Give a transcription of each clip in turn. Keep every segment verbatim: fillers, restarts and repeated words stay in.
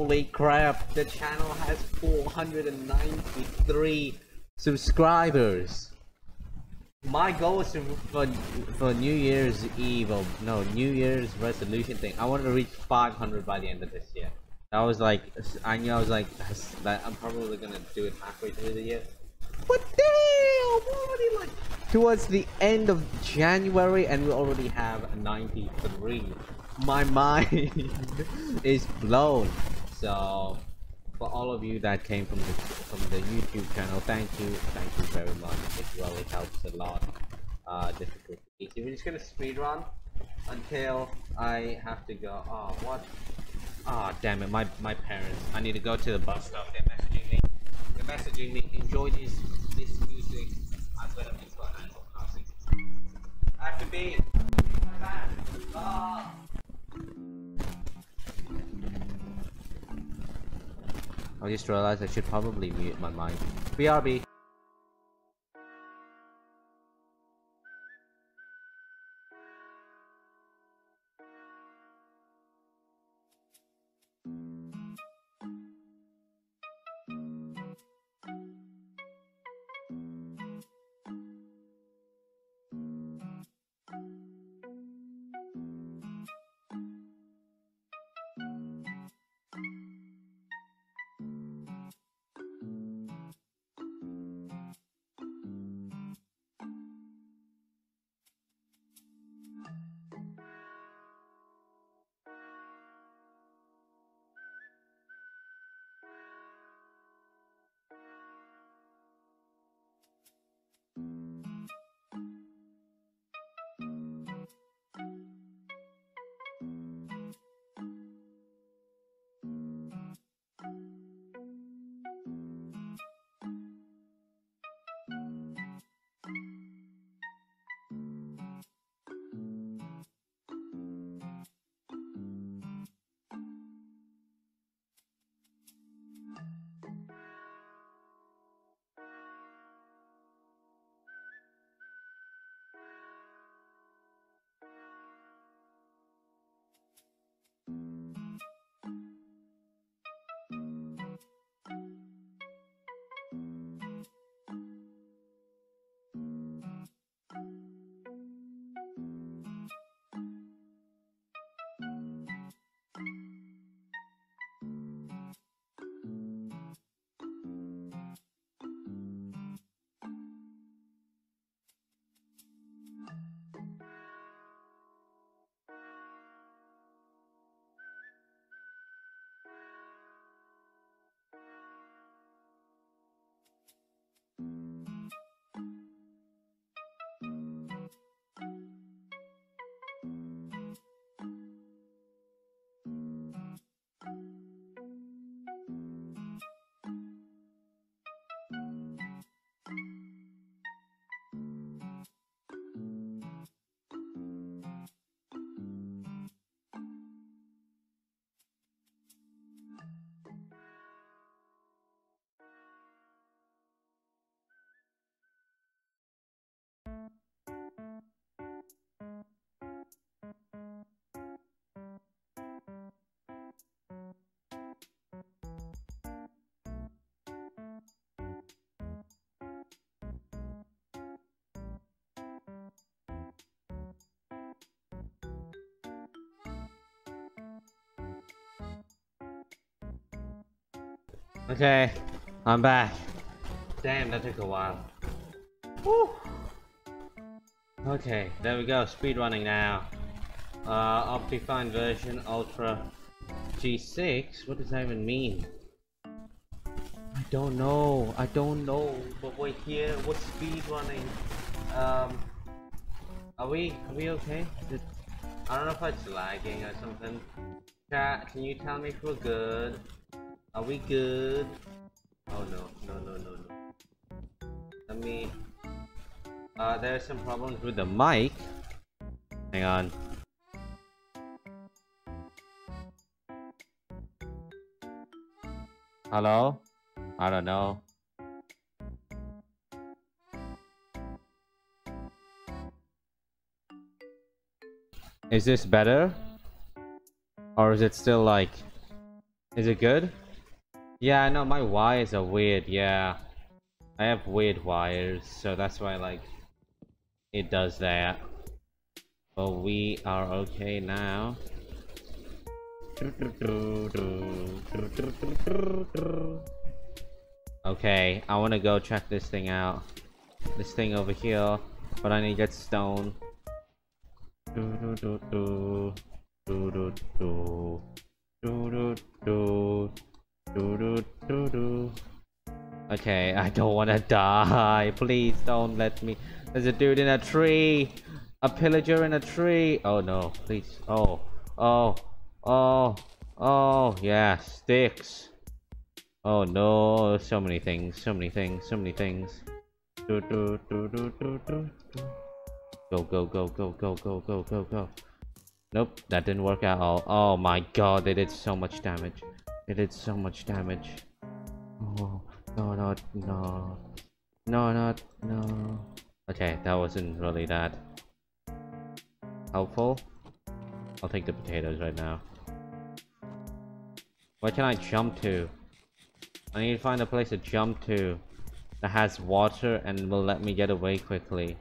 Holy crap, the channel has four hundred ninety-three subscribers. My goal is to, for, for New Year's Eve, or no, New Year's resolution thing, I wanted to reach five hundred by the end of this year. I was like, I knew I was like, I'm probably gonna do it halfway through the year. But damn, already like towards the end of January and we already have ninety-three. My mind is blown. So for all of you that came from the from the YouTube channel, thank you, thank you very much. It really helps a lot. Uh, difficulty. We're just gonna speed run until I have to go. Oh, what? Ah, oh, damn it! My my parents. I need to go to the bus stop. They're messaging me. They're messaging me. Enjoy this this music. I've got to be for Animal Crossing. I have to be. Ah. I just realized I should probably mute my mic. B R B. Okay, I'm back. Damn, that took a while. Woo. Okay, there we go. Speed running now. Uh, OptiFine version Ultra G six. What does that even mean? I don't know. I don't know. But we're here. We're speed running. Um, are we? Are we okay? Did, I don't know if it's lagging or something. Chat, can you tell me if we're good? Are we good? Oh no, no, no, no, no. Let me... Uh, there are some problems with the mic. Hang on. Hello? I don't know. Is this better? Or is it still like... Is it good? Yeah, I know my wires are weird. Yeah, I have weird wires, so that's why like it does that. But we are okay now. Okay, I want to go check this thing out. This thing over here, but I need to get stone. Okay, I don't want to die. Please don't let me. There's a dude in a tree. A pillager in a tree. Oh no, please. Oh, oh, oh, oh, yeah, sticks. Oh no, so many things, so many things, so many things. Do, do, do, do, do, do. Go, go, go, go, go, go, go, go, go. Nope, that didn't work at all. Oh my god, they did so much damage. They did so much damage. Oh, no, no, no. No, no, no. Okay, that wasn't really that helpful. I'll take the potatoes right now. Where can I jump to? I need to find a place to jump to that has water and will let me get away quickly.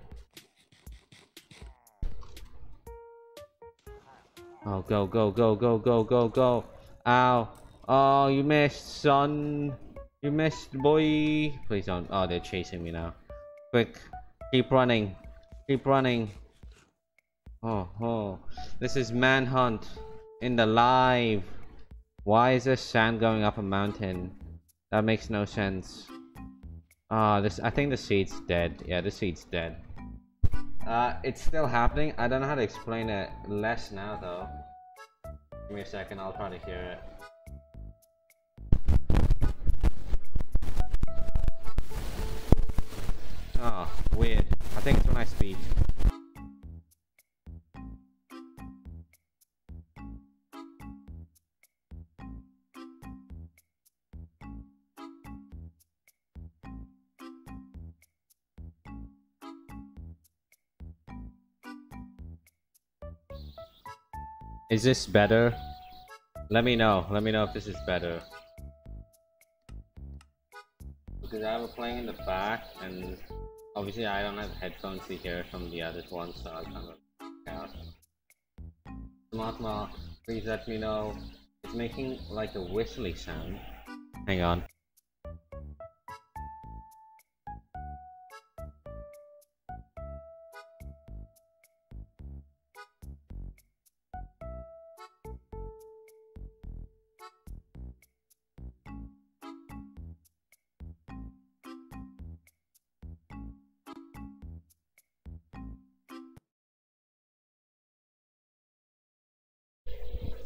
Oh, go, go, go, go, go, go, go. Ow. Oh, you missed, son. You missed, boy. Please don't. Oh, they're chasing me now. Quick. Keep running. Keep running. Oh, oh, this is manhunt in the live. Why is there sand going up a mountain? That makes no sense. Ah, uh, this. I think the seed's dead. Yeah, the seed's dead. Uh, it's still happening. I don't know how to explain it less now though. Give me a second. I'll try to hear it. Oh, weird. I think it's when I speak. Is this better? Let me know. Let me know if this is better. Because I was playing in the back, and obviously I don't have headphones to hear from the other ones, so I can't really out. Martma, please let me know. It's making like a whistly sound. Hang on.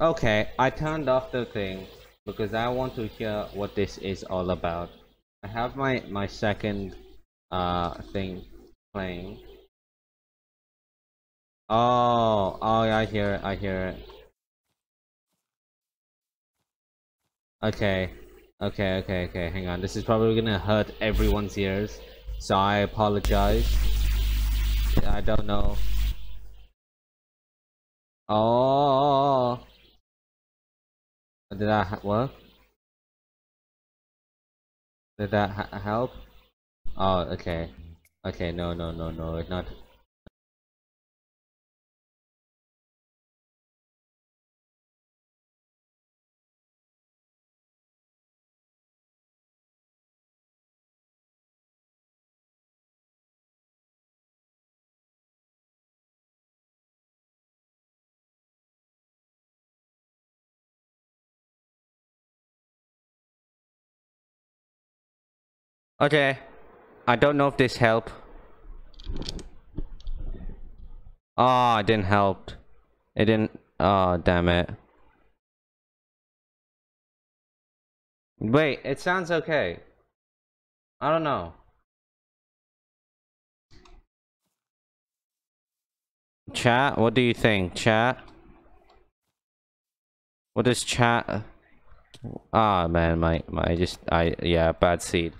Okay, I turned off the thing because I want to hear what this is all about. I have my my second uh thing playing. Oh, oh yeah, I hear it, I hear it. Okay, okay, okay, okay, hang on. This is probably gonna hurt everyone's ears, so I apologize. I don't know. Oh. Did that work? Did that ha help? Oh, okay. Okay, no, no, no, no, it's not. Okay, I don't know if this helped. Oh, it didn't help. It didn't. Oh, damn it. Wait, it sounds okay. I don't know. Chat, what do you think? Chat? What is chat? Ah, oh, man, my, my, just, I, yeah, bad seed.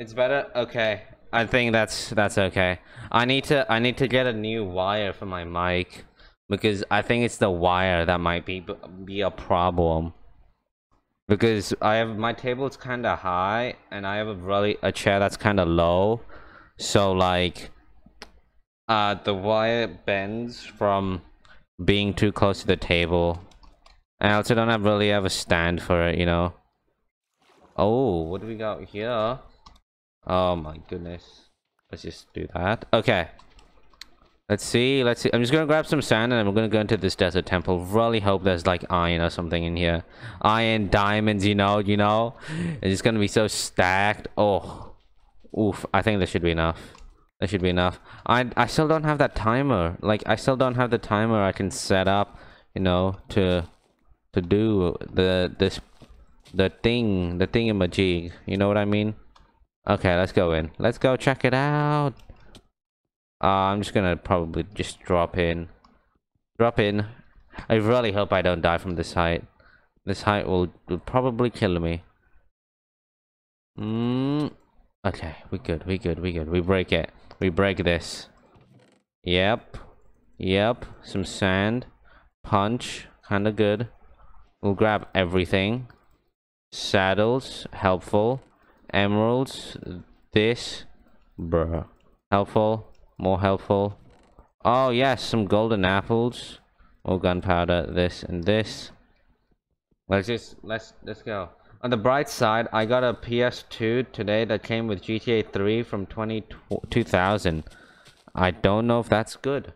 It's better? Okay. I think that's that's okay. I need to I need to get a new wire for my mic because I think it's the wire that might be be a problem. because I have my table is kind of high and I have a really a chair that's kind of low, so like uh the wire bends from being too close to the table. I also don't have really have a stand for it, you know. Oh, what do we got here? Oh my goodness. Let's just do that. Okay. Let's see. Let's see. I'm just gonna grab some sand and I'm gonna go into this desert temple. Really hope there's like iron or something in here. Iron, diamonds, you know, you know. It's just gonna be so stacked. Oh. Oof. I think this should be enough. That should be enough. I I still don't have that timer. Like I still don't have the timer I can set up, you know, to to do the this the thing, the thingamajig. You know what I mean? Okay, let's go in. Let's go check it out. Uh, I'm just gonna probably just drop in. Drop in. I really hope I don't die from this height. This height will, will probably kill me. Mm. Okay, we good, we good, we good. We break it. We break this. Yep. Yep. Some sand. Punch. Kinda good. We'll grab everything. Saddles. Helpful. Emeralds. This. Bruh. Helpful. More helpful. Oh yes, some golden apples. More gunpowder. This and this. Let's just let's let's go. On the bright side, I got a P S two today that came with G T A three from twenty two thousand. I don't know if that's good.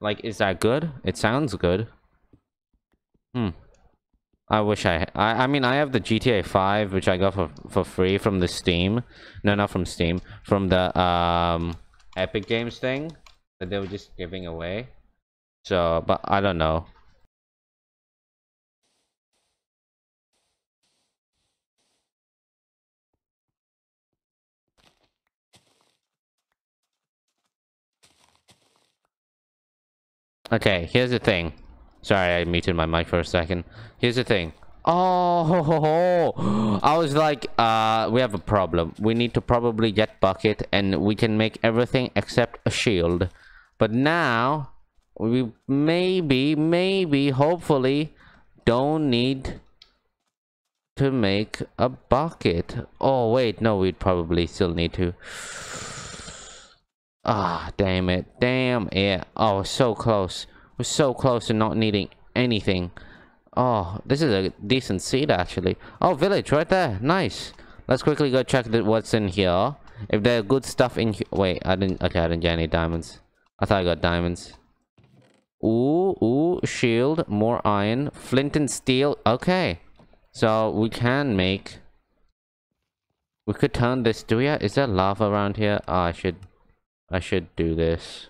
Like, is that good? It sounds good. Hmm. I wish I, I I mean I have the G T A five which I got for for free from the Steam. No, not from Steam. From the um Epic Games thing that they were just giving away. So, but I don't know. Okay, here's the thing. Sorry, I muted my mic for a second. Here's the thing. Oh, ho, ho, ho. I was like, uh, we have a problem. We need to probably get bucket and we can make everything except a shield. But now, we maybe, maybe, hopefully, don't need to make a bucket. Oh, wait, no, we'd probably still need to. Ah, damn it. Damn it. Oh, so close. We're so close to not needing anything. Oh, this is a decent seed actually. Oh, village right there. Nice. Let's quickly go check the, what's in here. If there are good stuff in here. Wait, I didn't. Okay, I didn't get any diamonds. I thought I got diamonds. Ooh, ooh, shield, more iron, flint and steel. Okay, so we can make. We could turn this. Do we? Have, is there lava around here? Oh, I should. I should do this.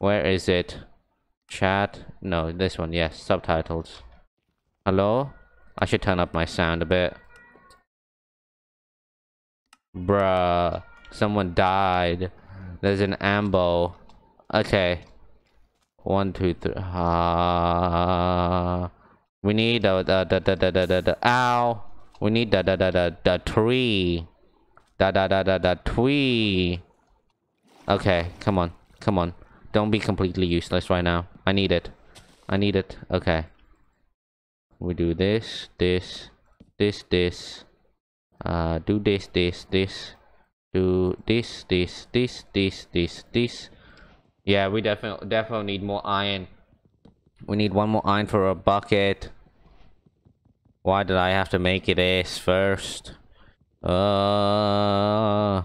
Where is it? Chat? No, this one. Yes, subtitles. Hello? I should turn up my sound a bit. Bruh. Someone died. There's an ambo. Okay. One, two, three. Uh, we need the da da da da da da. Ow. We need the da da da da tree. Da da da da da tree. Okay. Come on. Come on. Don't be completely useless right now. I need it. I need it. Okay. We do this, this, this, this. Uh, do this, this, this. Do this, this, this, this, this, this. Yeah, we definitely, definitely need more iron. We need one more iron for a bucket. Why did I have to make it S first? Uh.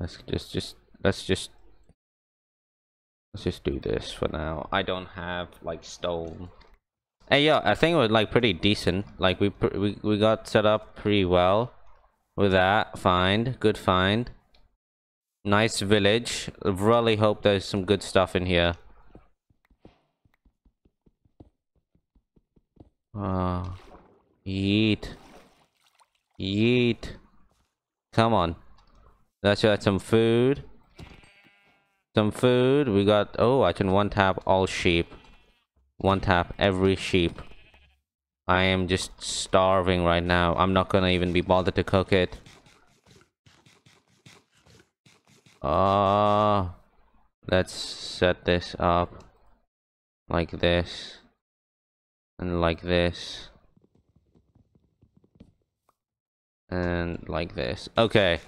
Let's just, just, let's just. Let's just do this for now. I don't have like stone. Hey, yeah, I think it was like pretty decent. Like we pr we we got set up pretty well with that find. Good find. Nice village. Really hope there's some good stuff in here. Oh, yeet, yeet. Come on. Let's get some food. Some food we got. Oh, I can one tap all sheep, one tap every sheep. I am just starving right now. I'm not gonna even be bothered to cook it. Uh, let's set this up like this. and like this, and like this. Okay,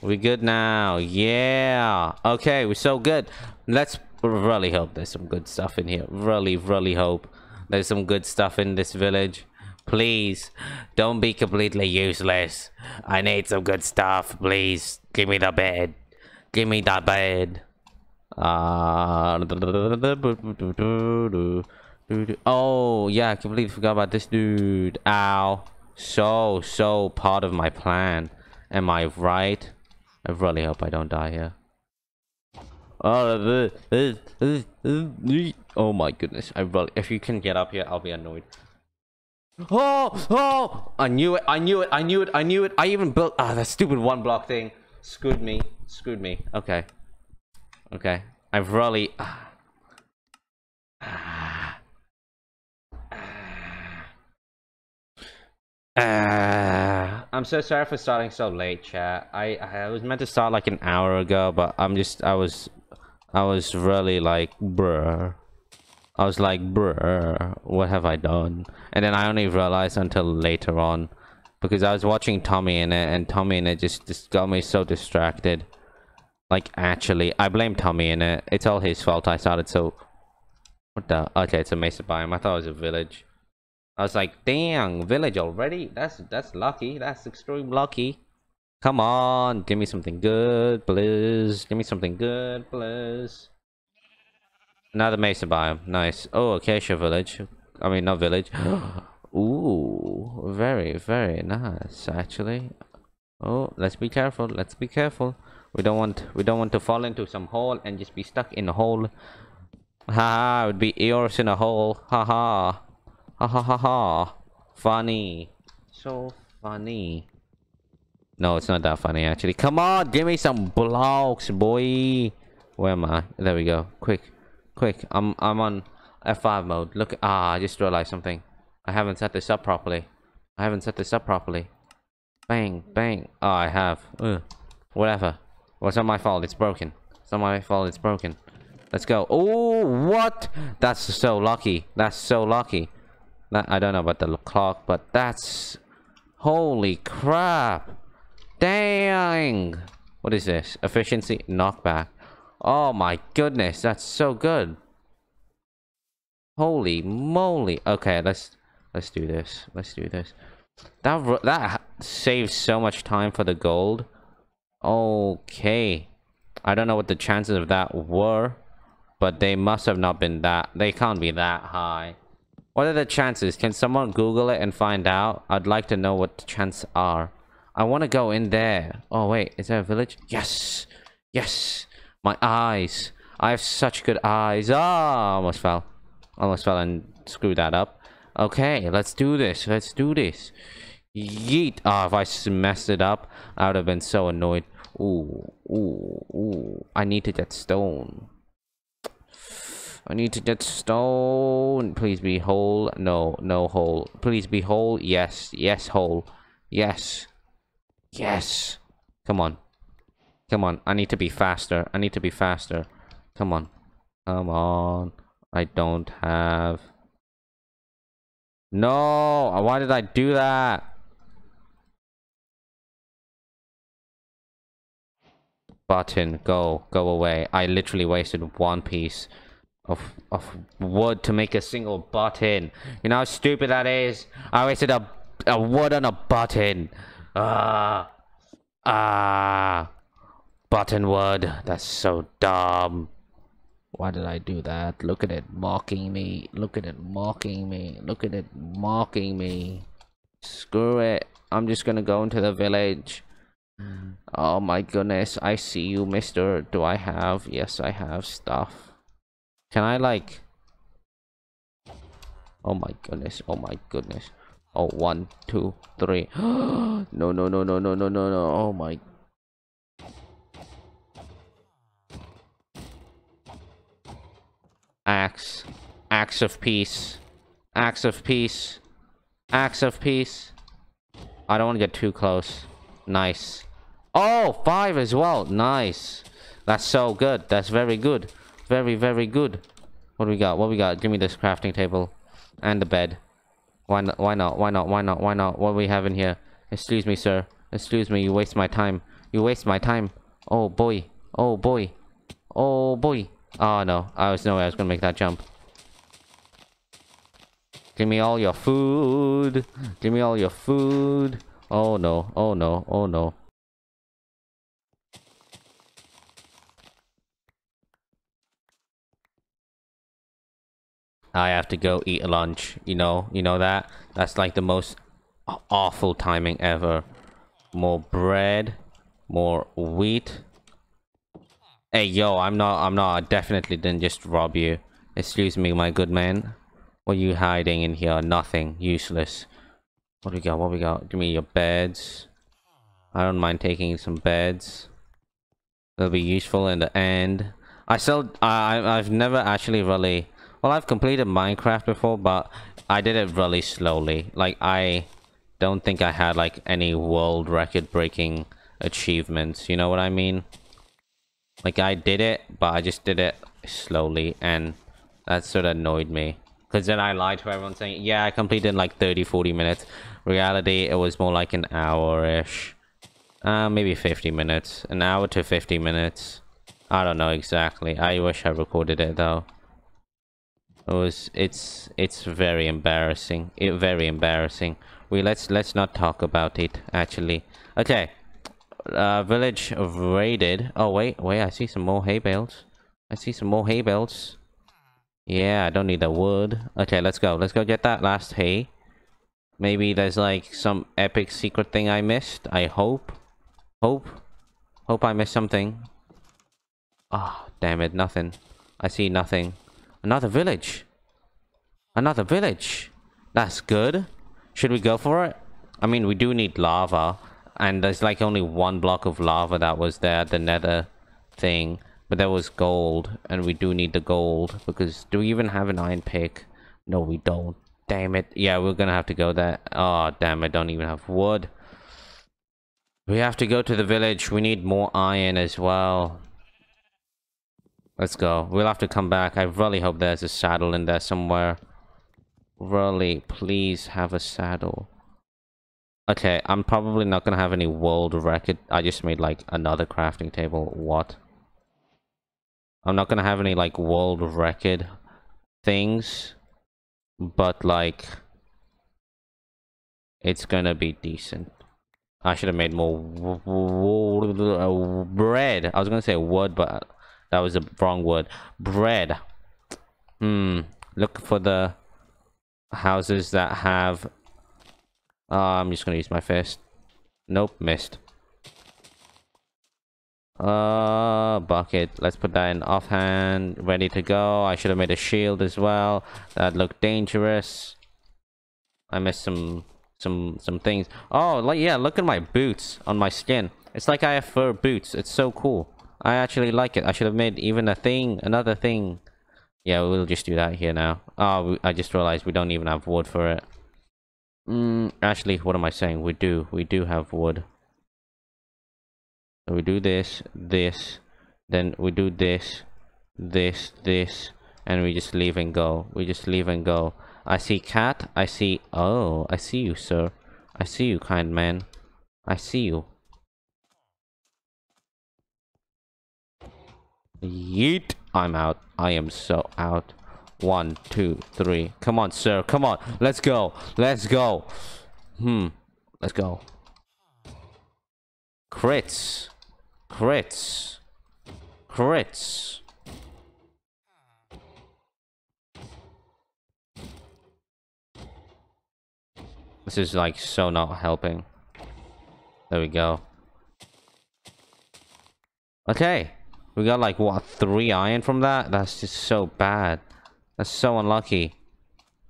we good now. Yeah, okay, we're so good. Let's really hope there's some good stuff in here. Really, really hope there's some good stuff in this village. Please don't be completely useless. I need some good stuff. Please give me the bed. Give me the bed. Uh, oh yeah, I completely forgot about this dude. Ow. So, so part of my plan. Am I right? I really hope I don't die here. Oh my goodness. I really, if you can get up here, I'll be annoyed. Oh, oh, I knew it. I knew it. I knew it. I knew it. I even built, ah, that stupid one block thing. Screwed me. Screwed me. Okay. Okay. I've really, ah. Ah. Uh, I'm so sorry for starting so late, chat. I I was meant to start like an hour ago, but I'm just I was I was really like bruh. I was like bruh, what have I done? And then I only realized until later on, because I was watching TommyInnit, and TommyInnit just just got me so distracted. Like actually, I blame TommyInnit. It's all his fault. I started so. What the? Okay, it's a mesa biome. I thought it was a village. I was like, dang, village already? That's that's lucky. That's extreme lucky. Come on, give me something good, please. Give me something good, please. Another mesa biome. Nice. Oh, acacia village. I mean, not village. Ooh, very, very nice, actually. Oh, let's be careful. Let's be careful. We don't want we don't want to fall into some hole and just be stuck in a hole. Haha, it would be Eeyores in a hole. Haha. Ha ha ha ha. Funny. So funny. No, it's not that funny actually. Come on, give me some blocks, boy. Where am I? There we go. Quick. Quick. I'm I'm on F five mode. Look, ah, I just realized something. I haven't set this up properly. I haven't set this up properly. Bang, bang. Oh, I have. Ugh. Whatever. Well, it's not my fault, it's broken. It's not my fault, it's broken. Let's go. Oh, what? That's so lucky. That's so lucky. I don't know about the clock, but that's... Holy crap! Dang! What is this? Efficiency knockback. Oh my goodness, that's so good. Holy moly. Okay, let's let's do this. Let's do this. That, that saves so much time for the gold. Okay. I don't know what the chances of that were, but they must have not been that... They can't be that high. What are the chances? Can someone Google it and find out? I'd like to know what the chances are. I want to go in there. Oh, wait. Is there a village? Yes. Yes. My eyes. I have such good eyes. Ah, almost fell. Almost fell and screwed that up. Okay, let's do this. Let's do this. Yeet. Ah, oh, if I messed it up, I would have been so annoyed. Ooh, ooh, ooh. I need to get stone. I need to get stone. Please be whole. No, no hole. Please be whole. Yes, yes, whole. Yes. Yes. Come on. Come on. I need to be faster. I need to be faster. Come on. Come on. I don't have... No! Why did I do that? Button. Go. Go away. I literally wasted one piece. Of, of wood to make a single button. You know how stupid that is? I wasted a, a wood on a button. Ah. Uh, ah. Uh, button wood. That's so dumb. Why did I do that? Look at it mocking me. Look at it mocking me. Look at it mocking me. Screw it. I'm just gonna go into the village. Oh my goodness. I see you, mister. Do I have? Yes, I have stuff. Can I like... Oh my goodness, oh my goodness. Oh, one, two, three. No, no, no, no, no, no, no, no. Oh my... Axe. Axe of peace. Axe of peace. Axe of peace. I don't want to get too close. Nice. Oh, five as well. Nice. That's so good. That's very good. Very, very good. What do we got? What we got? Give me this crafting table. and the bed. Why not? Why not? Why not? Why not? Why not? What do we have in here? Excuse me, sir. Excuse me. You waste my time. You waste my time. Oh boy. Oh boy. Oh boy. Oh no. I was no way I was gonna make that jump. Give me all your food. Give me all your food. Oh no. Oh no. Oh no. I have to go eat lunch. You know, you know that? That's like the most awful timing ever. More bread, more wheat. Hey, yo, I'm not, I'm not, I definitely didn't just rob you. Excuse me, my good man. What are you hiding in here? Nothing, useless. What do we got? What do we got? Give me your beds. I don't mind taking some beds. They'll be useful in the end. I still, I, I've never actually really... Well, I've completed Minecraft before, but I did it really slowly. Like, I don't think I had, like, any world record-breaking achievements. You know what I mean? Like, I did it, but I just did it slowly, and that sort of annoyed me. Because then I lied to everyone saying, yeah, I completed in, like, thirty, forty minutes. Reality, it was more like an hour-ish. Uh, maybe fifty minutes. An hour to fifty minutes. I don't know exactly. I wish I recorded it, though. It was, it's it's very embarrassing. It very embarrassing. We let's let's not talk about it actually. Okay, uh, village raided. Oh wait, wait. I see some more hay bales. I see some more hay bales. Yeah, I don't need the wood. Okay, let's go. Let's go get that last hay. Maybe there's like some epic secret thing I missed. I hope, hope, hope I missed something. Ah, oh, damn it, nothing. I see nothing. Another village. Another village. That's good. Should we go for it? I mean, we do need lava. And there's like only one block of lava that was there, the nether thing. But there was gold. And we do need the gold. Because do we even have an iron pick? No, we don't. Damn it. Yeah, we're gonna have to go there. Oh, damn, I don't even have wood. We have to go to the village. We need more iron as well. Let's go. We'll have to come back. I really hope there's a saddle in there somewhere. Really, please have a saddle. Okay, I'm probably not gonna have any world record. I just made like another crafting table. What? I'm not gonna have any like world record things, but like it's gonna be decent. I should have made more w w w bread. I was gonna say wood, but that was the wrong word. Bread. Hmm. Look for the houses that have... Uh, I'm just going to use my fist. Nope, missed. Uh, bucket. Let's put that in offhand. Ready to go. I should have made a shield as well. That looked dangerous. I missed some some some things. Oh, like yeah, look at my boots on my skin. It's like I have fur boots. It's so cool. I actually like it. I should have made even a thing, another thing. Yeah, we'll just do that here now. Oh, I just realized we don't even have wood for it. Mm, actually, what am I saying? We do. We do have wood. So we do this, this, then we do this, this, this, and we just leave and go. We just leave and go. I see cat. I see... Oh, I see you, sir. I see you, kind man. I see you. Yeet. I'm out. I am so out. One, two, three. Come on, sir. Come on. Let's go. Let's go. Hmm. Let's go. Crits. Crits. Crits. This is like so not helping. There we go. Okay. We got like what, three iron from that? That's just so bad. That's so unlucky.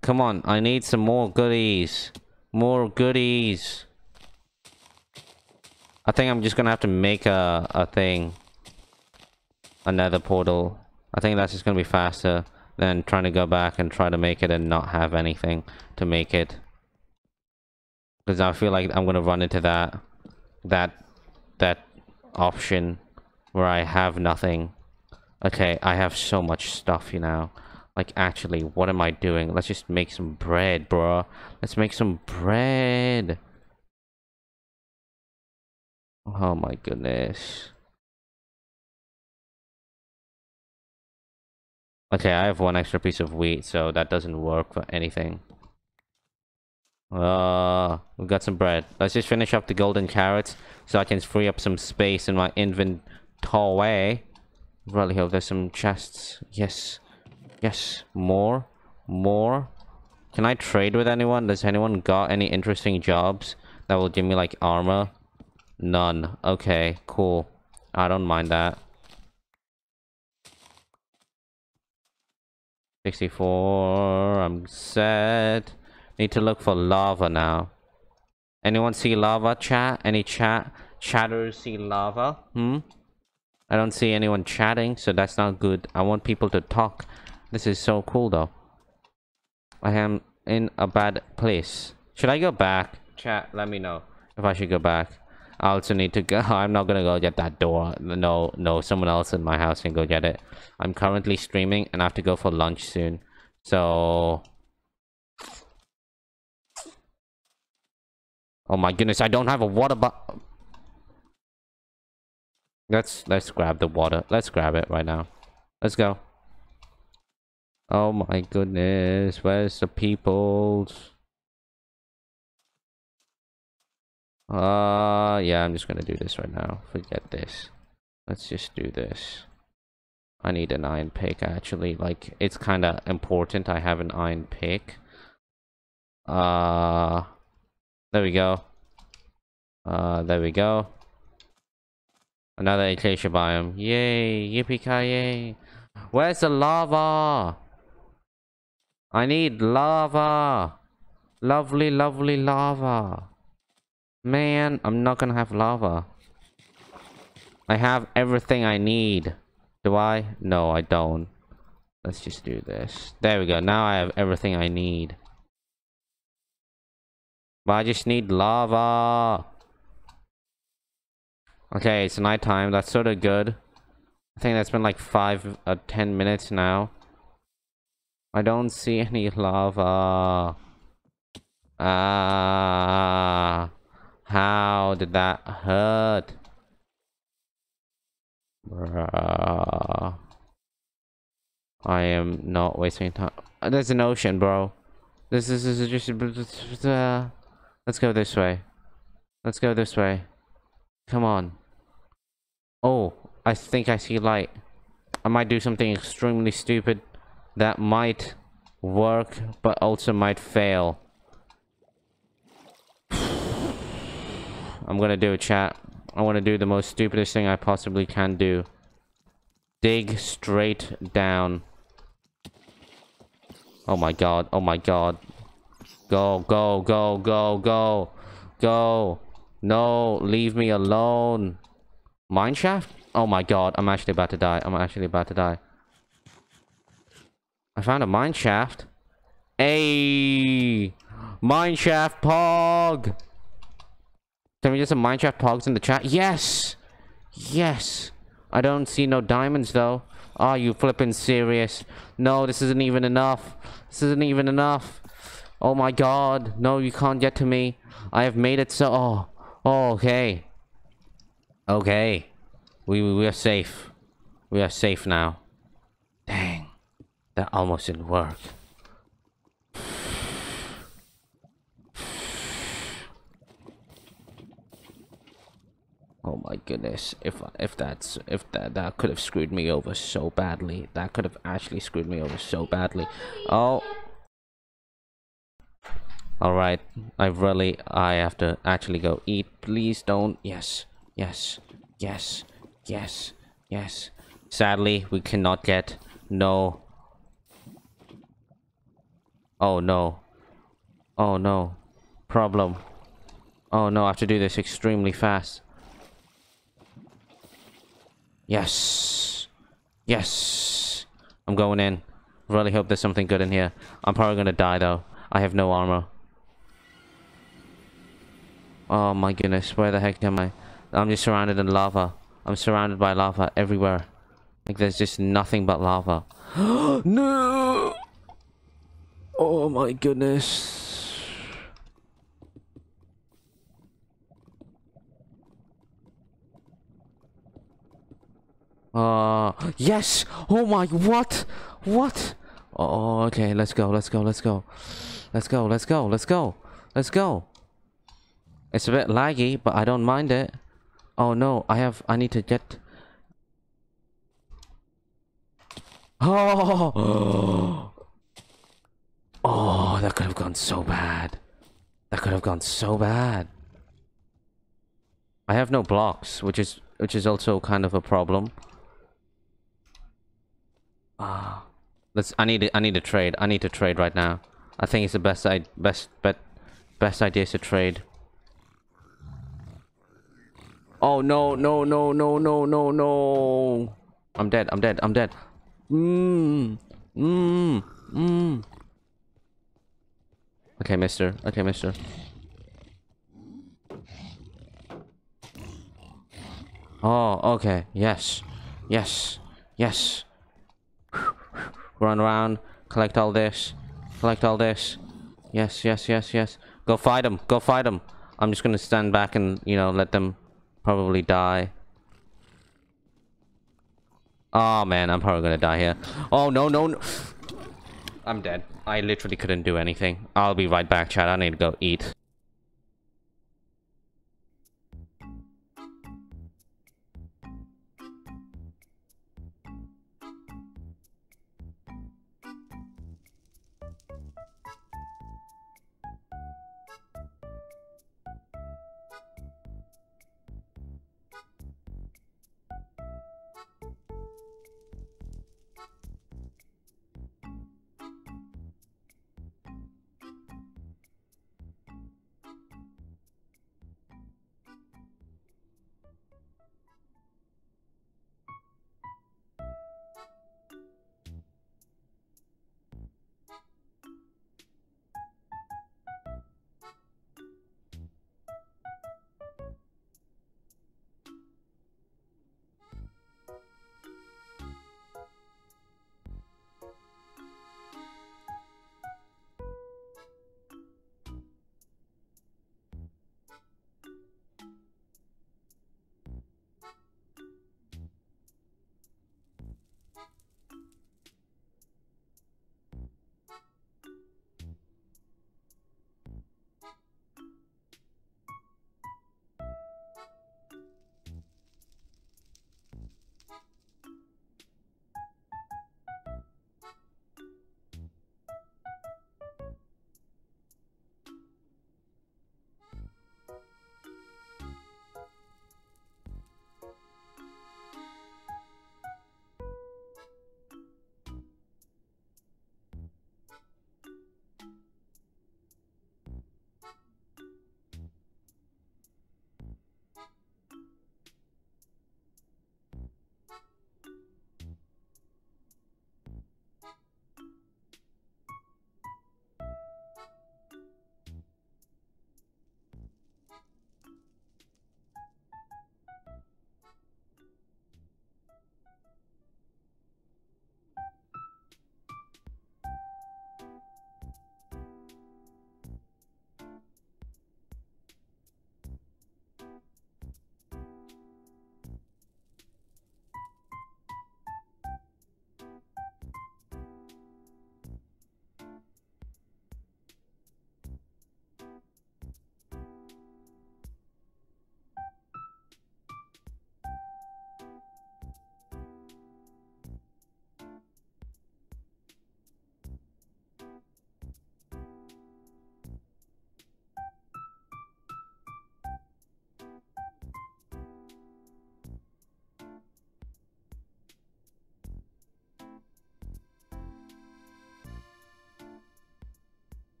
Come on, I need some more goodies. More goodies. I think I'm just gonna have to make a a thing. Another portal. I think that's just gonna be faster than trying to go back and try to make it and not have anything to make it. Because I feel like I'm gonna run into that that that option where I have nothing. Okay, I have so much stuff, you know. Like, actually, what am I doing? Let's just make some bread, bro. Let's make some bread. Oh my goodness. Okay, I have one extra piece of wheat, so that doesn't work for anything. Uh, we've got some bread. Let's just finish up the golden carrots so I can free up some space in my inventory. Really hope there's some chests. Yes. Yes. More. More. Can I trade with anyone? Does anyone got any interesting jobs that will give me, like, armor? None. Okay, cool. I don't mind that. sixty-four, I'm set. Need to look for lava now. Anyone see lava, chat? Any chat? Chatters see lava? Hmm? I don't see anyone chatting, so that's not good. I want people to talk. This is so cool, though. I am in a bad place. Should I go back? Chat, let me know if I should go back. I also need to go. I'm not gonna go get that door. No, no, someone else in my house can go get it. I'm currently streaming and I have to go for lunch soon. So... Oh my goodness, I don't have a water bottle. Let's, let's grab the water. Let's grab it right now. Let's go. Oh my goodness, where's the peoples? Uh, yeah, I'm just gonna do this right now. Forget this. Let's just do this. I need an iron pick, actually. Like, it's kind of important I have an iron pick. Uh, there we go. Uh, there we go. Another acacia biome. Yay! Yippee-ki-yay! Where's the lava? I need lava! Lovely, lovely lava. Man, I'm not gonna have lava. I have everything I need. Do I? No, I don't. Let's just do this. There we go. Now I have everything I need. But I just need lava. Okay, it's nighttime. That's sort of good. I think that's been like five or ten minutes now. I don't see any lava. Ah. How did that hurt? Bruh. I am not wasting time. There's an ocean, bro. This is, this is just... Uh, let's go this way. Let's go this way. Come on. Oh, I think I see light. I might do something extremely stupid that might work, but also might fail. I'm gonna do it, chat. I want to do the most stupidest thing I possibly can do. Dig straight down. Oh my god, oh my god. Go, go, go, go, go. Go. No, leave me alone. Mineshaft? Oh my god, I'm actually about to die. I'm actually about to die. I found a mineshaft. Ayy. Mineshaft pog. Can we just have Minecraft pogs in the chat? Yes! Yes! I don't see no diamonds, though. Are you flipping serious? No, this isn't even enough. This isn't even enough. Oh my god. No, you can't get to me. I have made it so... Oh. Oh, okay. Okay. We, we are safe. We are safe now. Dang. That almost didn't work. Oh my goodness, if if that's if that that could have screwed me over so badly. That could have actually screwed me over so badly. Oh, all right. I really I have to actually go eat. Please don't. Yes, yes, yes, yes, yes. Sadly, we cannot get no. Oh no. Oh no. Problem. Oh no, I have to do this extremely fast. Yes. Yes. I'm going in. Really hope there's something good in here. I'm probably gonna die though. I have no armor. Oh my goodness. Where the heck am I? I'm just surrounded in lava. I'm surrounded by lava everywhere. Like there's just nothing but lava. No! Oh my goodness. Uh, yes! Oh my, what? What? Oh, okay, let's go, let's go, let's go. Let's go, let's go, let's go. Let's go. It's a bit laggy, but I don't mind it. Oh no, I have, I need to get... Oh! Oh, that could have gone so bad. That could have gone so bad. I have no blocks, which is which is also kind of a problem. Ah, uh, let's. I need. I need to trade. I need to trade right now. I think it's the best. I best bet. Best idea is to trade. Oh no! No! No! No! No! No! No! I'm dead. I'm dead. I'm dead. Mmm. Mmm. Mmm. Okay, mister. Okay, mister. Oh, okay. Yes. Yes. Yes. Run around. Collect all this. Collect all this. Yes, yes, yes, yes. Go fight them. Go fight them. I'm just going to stand back and, you know, let them probably die. Oh, man. I'm probably going to die here. Oh, no, no, no. I'm dead. I literally couldn't do anything. I'll be right back, chat. I need to go eat.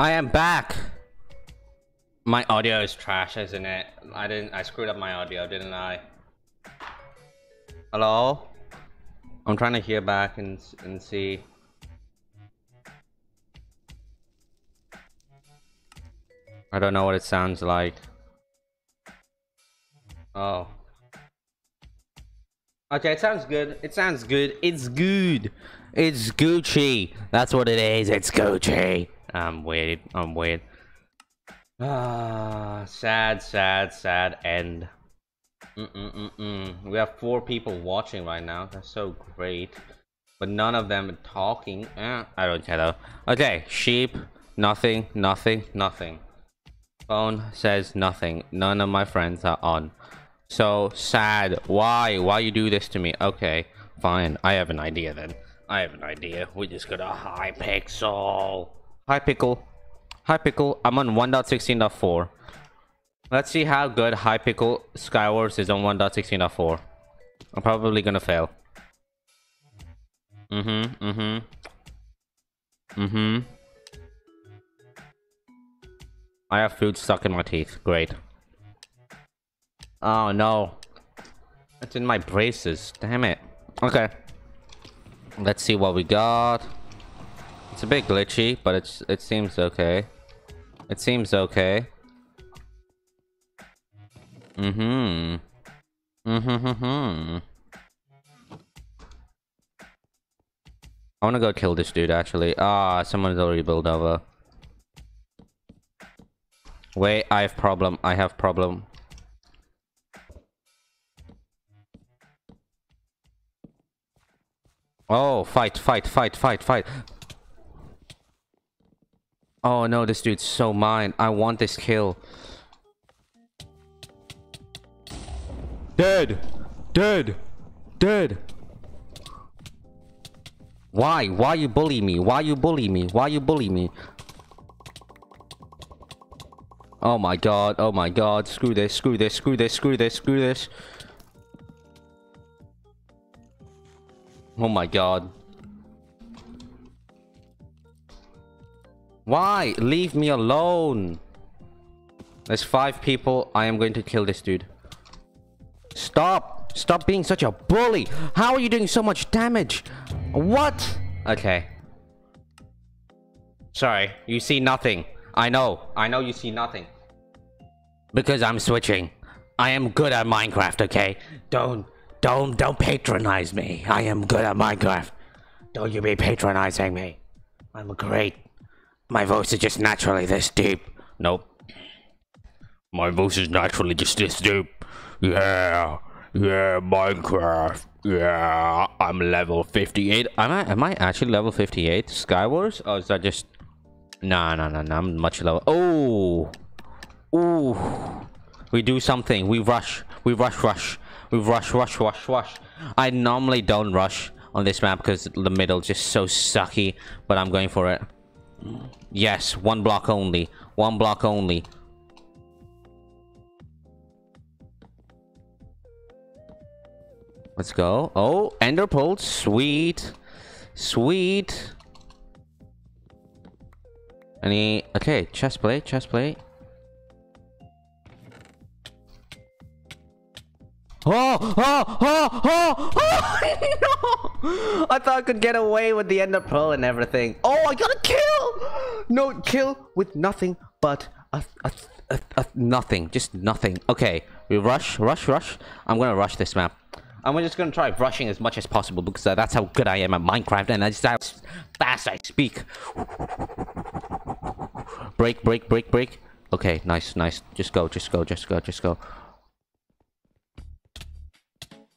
I am back. My audio is trash, isn't it? I didn't. I screwed up my audio, didn't I? Hello? I'm trying to hear back and and see. I don't know what it sounds like. Oh. Okay, it sounds good. It sounds good. It's good. It's Gucci. That's what it is. It's Gucci. I'm weird. I'm weird. Ah, sad, sad, sad end. Mm-mm-mm-mm. We have four people watching right now. That's so great. But none of them are talking. Eh, I don't care though. Okay, sheep. Nothing, nothing, nothing. Phone says nothing. None of my friends are on. So sad. Why? Why you do this to me? Okay, fine. I have an idea then. I have an idea. We just got a Hypixel. Hypixel. Hypixel. I'm on one point sixteen point four. Let's see how good Hypixel Skywars is on one point sixteen point four. I'm probably gonna fail. Mm-hmm. Mm-hmm. Mm-hmm. I have food stuck in my teeth. Great. Oh no, it's in my braces. Damn it. Okay, let's see what we got. It's a bit glitchy, but it's it seems okay. It seems okay. Mm-hmm. Mm-hmm-hmm-hmm. I want to go kill this dude actually. Ah, someone's already built over. Wait, I have problem. I have problem. Oh, fight, fight, fight, fight, fight. Oh no, this dude's so mine. I want this kill. Dead. Dead. Dead. Why? Why you bully me? Why you bully me? Why you bully me? Oh my god, oh my god, screw this, screw this, screw this, screw this, screw this. Oh my god. Why? Leave me alone. There's five people. I am going to kill this dude. Stop. Stop being such a bully. How are you doing so much damage? What? Okay. Sorry, you see nothing. I know. I know you see nothing. Because I'm switching. I am good at Minecraft, okay? Don't. Don't don't patronize me. I am good at Minecraft. Don't you be patronizing me. I'm great. My voice is just naturally this deep. Nope. My voice is naturally just this deep. Yeah. Yeah, Minecraft. Yeah. I'm level fifty-eight. Am I am I actually level fifty-eight? Skywars? Or is that just Nah nah nah nah I'm much lower. Oh. Ooh. We do something. We rush. We rush rush. We rush, rush, rush, rush. I normally don't rush on this map because the middle just so sucky. But I'm going for it. Yes, one block only. One block only. Let's go. Oh, ender pearl. Sweet. Sweet. Any... Okay, chest plate, chest plate. Oh, oh, oh, oh, oh, no! I thought I could get away with the ender pearl and everything. Oh, I got a kill! No, kill with nothing but a, a, a, a nothing. Just nothing. Okay, we rush, rush, rush. I'm gonna rush this map. I'm just gonna try rushing as much as possible because that's how good I am at Minecraft and that's how fast I speak. Break, break, break, break. Okay, nice, nice. Just go, just go, just go, just go.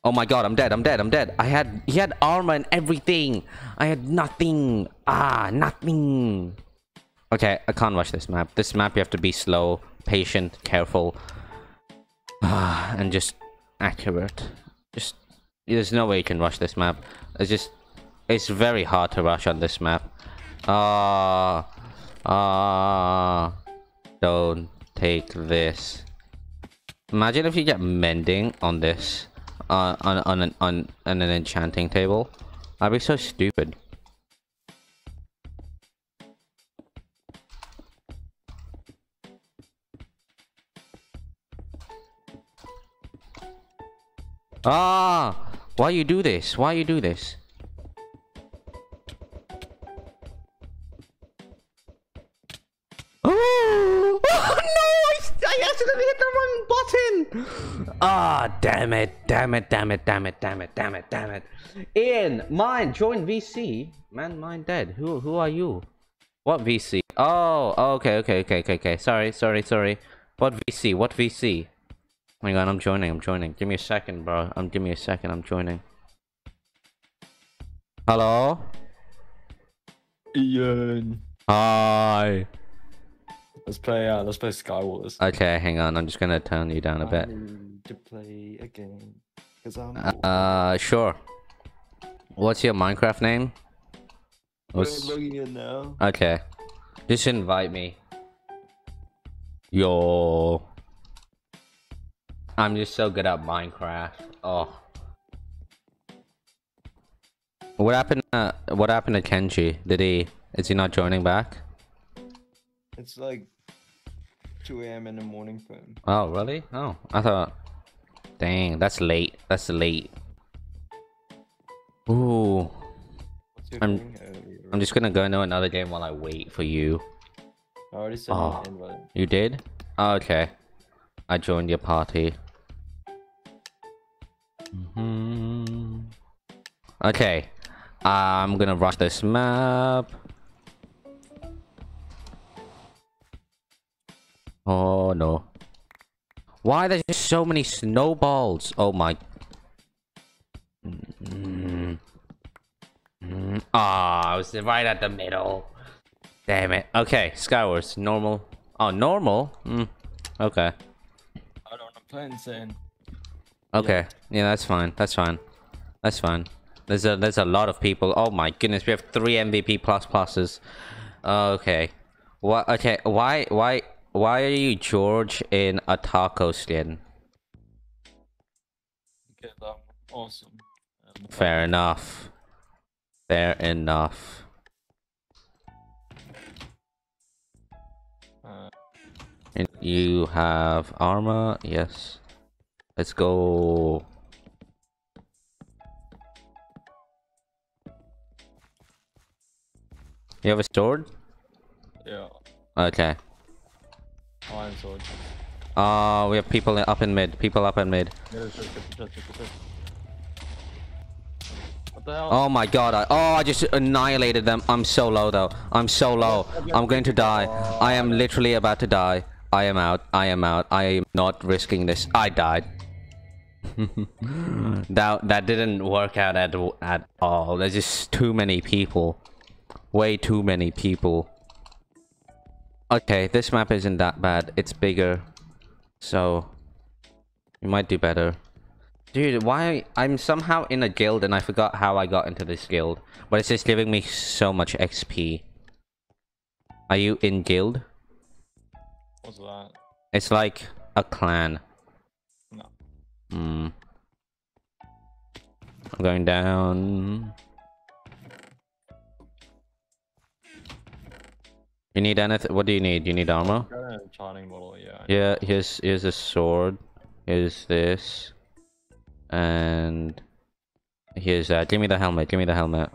Oh my god, I'm dead, I'm dead, I'm dead. I had, he had armor and everything. I had nothing. Ah, nothing. Okay, I can't rush this map. This map, you have to be slow, patient, careful. Ah, and just accurate. Just, there's no way you can rush this map. It's just, it's very hard to rush on this map. Ah, ah. Don't take this. Imagine if you get mending on this. Uh, on, on, an, on, on an enchanting table. I'd be so stupid. Ah, why you do this? Why you do this? Oh, oh no! I accidentally hit the wrong button. Ah, damn it! Damn it! Damn it! Damn it! Damn it! Damn it! Damn it! Ian, mine, join V C. Man, mine dead. Who, who are you? What V C? Oh, okay, okay, okay, okay, okay. Sorry, sorry, sorry. What V C? What V C? Oh my god, I'm joining, I'm joining. Give me a second, bro. I'm give me a second, I'm joining. Hello? Ian. Hi. Let's play uh let's play Skywars. Okay, hang on, I'm just gonna turn you down a bit. I need to play a game, 'cause I'm uh sure. What's your Minecraft name? What's... Okay. Just invite me. Yo. I'm just so good at Minecraft. Oh. What happened uh, what happened to Kenji? Did he is he not joining back? It's like two A M in the morning for him. Oh really? Oh, I thought, dang, that's late. That's late. Ooh. I'm, I'm just gonna go into another game while I wait for you. I already sent oh, an invite. You did? Oh, okay. I joined your party. Mm-hmm. Okay. I'm gonna rush this map. Oh no. Why there's just so many snowballs? Oh my. Mm-hmm. Mm-hmm. Ah, I was right at the middle. Damn it. Okay, Skywars, normal. Oh, normal? Mm. Okay. I don't know, I'm playing sand. Okay, yeah. yeah, that's fine. That's fine. That's fine. There's a there's a lot of people. Oh my goodness, we have three M V P plus pluses. Okay. What? Okay. Why? Why? Why are you George in a taco skin? Because I'm awesome. I'm Fair enough. Fair enough. Uh, and you have armor, yes. Let's go. You have a sword? Yeah. Okay. Oh, I have a sword. Ah, uh, we have people up in mid. People up in mid. Yeah, sure, sure, sure, sure. Oh my god, I, oh I just annihilated them. I'm so low though. I'm so low. I'm going to die. I am literally about to die. I am out. I am out. I am not risking this. I died. that that didn't work out at, at all. There's just too many people. Way too many people. Okay, this map isn't that bad. It's bigger. So, you might do better. Dude, why? I'm somehow in a guild and I forgot how I got into this guild. But it's just giving me so much X P. Are you in guild? What's that? It's like a clan. No. Hmm. I'm going down. You need anything? What do you need? You need armor? Enchanting bottle, yeah. Yeah, here's, here's a sword. Here's this. And here's that. Give me the helmet. Give me the helmet.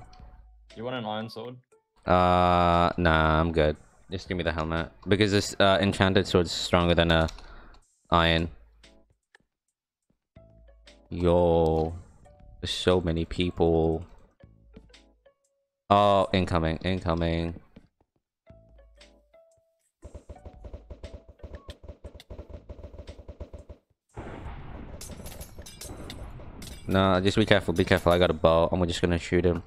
You want an iron sword? Uh, nah, I'm good. Just give me the helmet because this uh, enchanted sword's stronger than a iron. Yo, there's so many people. Oh, incoming, incoming. No, just be careful, be careful. I got a bow. I'm just gonna shoot him.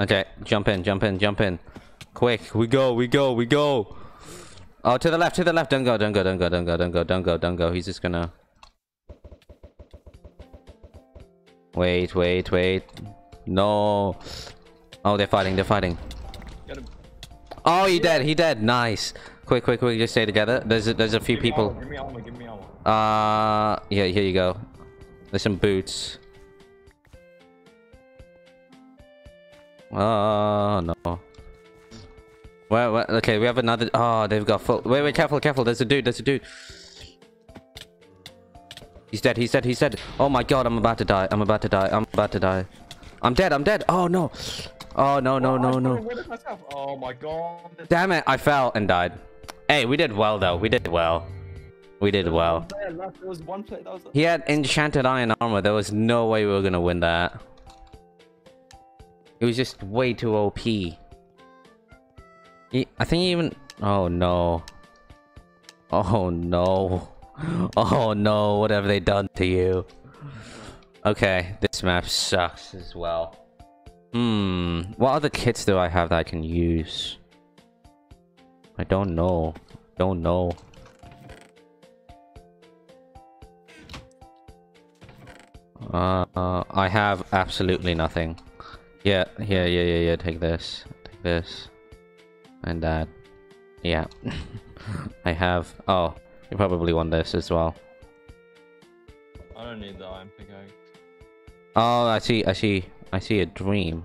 Okay, jump in, jump in, jump in. Quick, we go, we go, we go. Oh, to the left, to the left. Don't go, don't go, don't go, don't go, don't go, don't go, don't go. He's just gonna... Wait, wait, wait. No. Oh, they're fighting, they're fighting. Got him. Oh, he dead. He dead. Nice. Quick, quick, quick. Just stay together. There's a, there's a few give people. Give me armor. Give me armor. Uh, yeah. Here you go. There's some boots. Oh no. Well, well, okay, we have another. Oh, they've got full. Wait, wait, careful, careful. There's a dude. There's a dude. He's dead. He's dead. He's dead. Oh my god, I'm about to die. I'm about to die. I'm about to die. I'm dead. I'm dead. Oh no. Oh no no no no. Oh my god. Damn it! I fell and died. Hey, we did well though. We did well. We did well. He had enchanted iron armor. There was no way we were gonna win that. It was just way too O P. I think even... Oh no. Oh no. Oh no, what have they done to you? Okay, this map sucks as well. Hmm, what other kits do I have that I can use? I don't know. Don't know. Uh, uh, I have absolutely nothing. Yeah, yeah, yeah, yeah, yeah, take this. Take this. And that, yeah. I have. Oh, you probably want this as well. I don't need the iron pickaxe. Oh, I see. I see. I see a dream.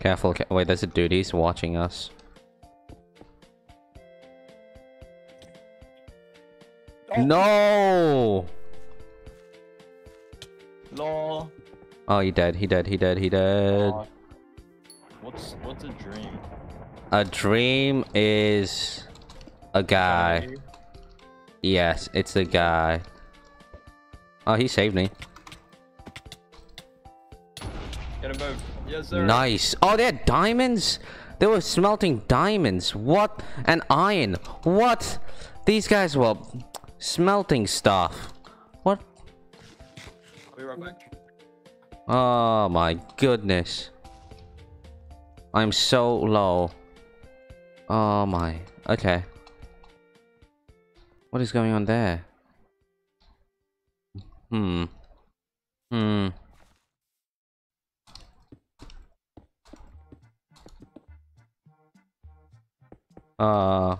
Careful! Wait, there's a dude. He's watching us. Oh. No. No. Oh, he dead. He dead. He dead. He dead. Oh. What's what's a dream? A dream is a guy. Yes, it's a guy. Oh, he saved me. Get him both. Yes, sir. Nice. Oh, they had diamonds. They were smelting diamonds. What? And iron. What? These guys were smelting stuff. What? I'll be right back. Oh my goodness. I'm so low. Oh my. Okay. What is going on there? Hmm. Hmm. Uh.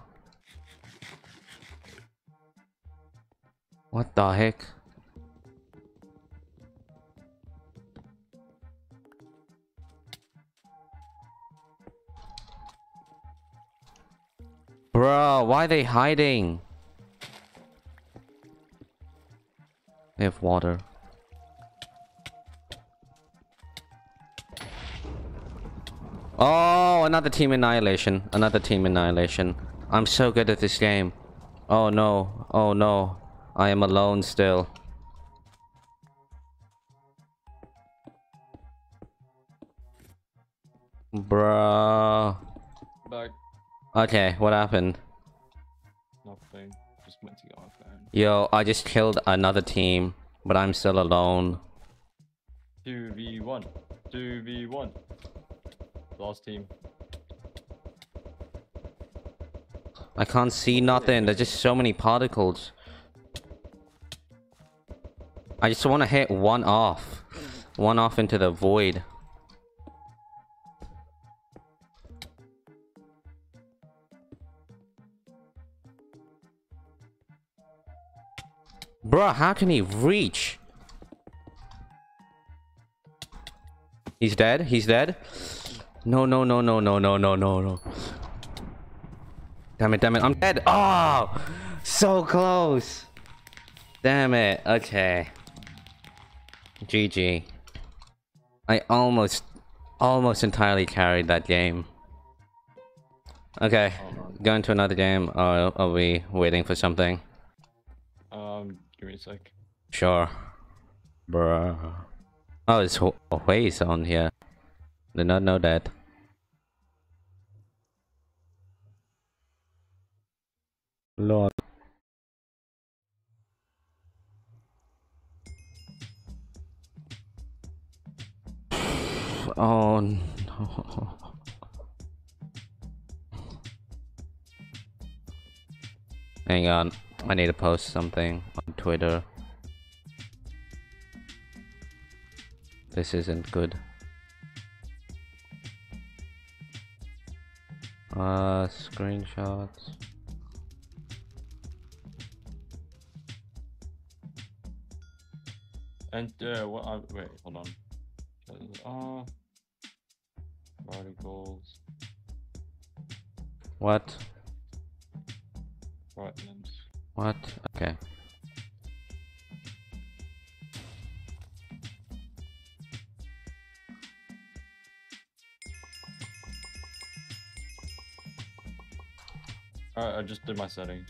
What the heck? Bro, why are they hiding? They have water. Oh, another team annihilation. Another team annihilation. I'm so good at this game. Oh no. Oh no. I am alone still. Bro. Back. Okay, what happened? Nothing. Just went to your phone. Yo, I just killed another team, but I'm still alone. two v one. two v one. Last team. I can't see nothing. There's just so many particles. I just want to hit one off. One off into the void. Bruh, how can he reach? He's dead. He's dead. No, no, no, no, no, no, no, no, no. Damn it, damn it. I'm dead. Oh, so close. Damn it. Okay. G G. I almost, almost entirely carried that game. Okay. Going to another game. Or are we waiting for something? Um, give me a sec. Sure. Bruh. Oh, it's always on here. Did not know that. Lord. Oh no. Hang on. I need to post something on Twitter. This isn't good. Uh, screenshots. And uh, what? I, wait, hold on. Uh, Particles. What? Platinums. What? Okay. Alright, I just did my settings.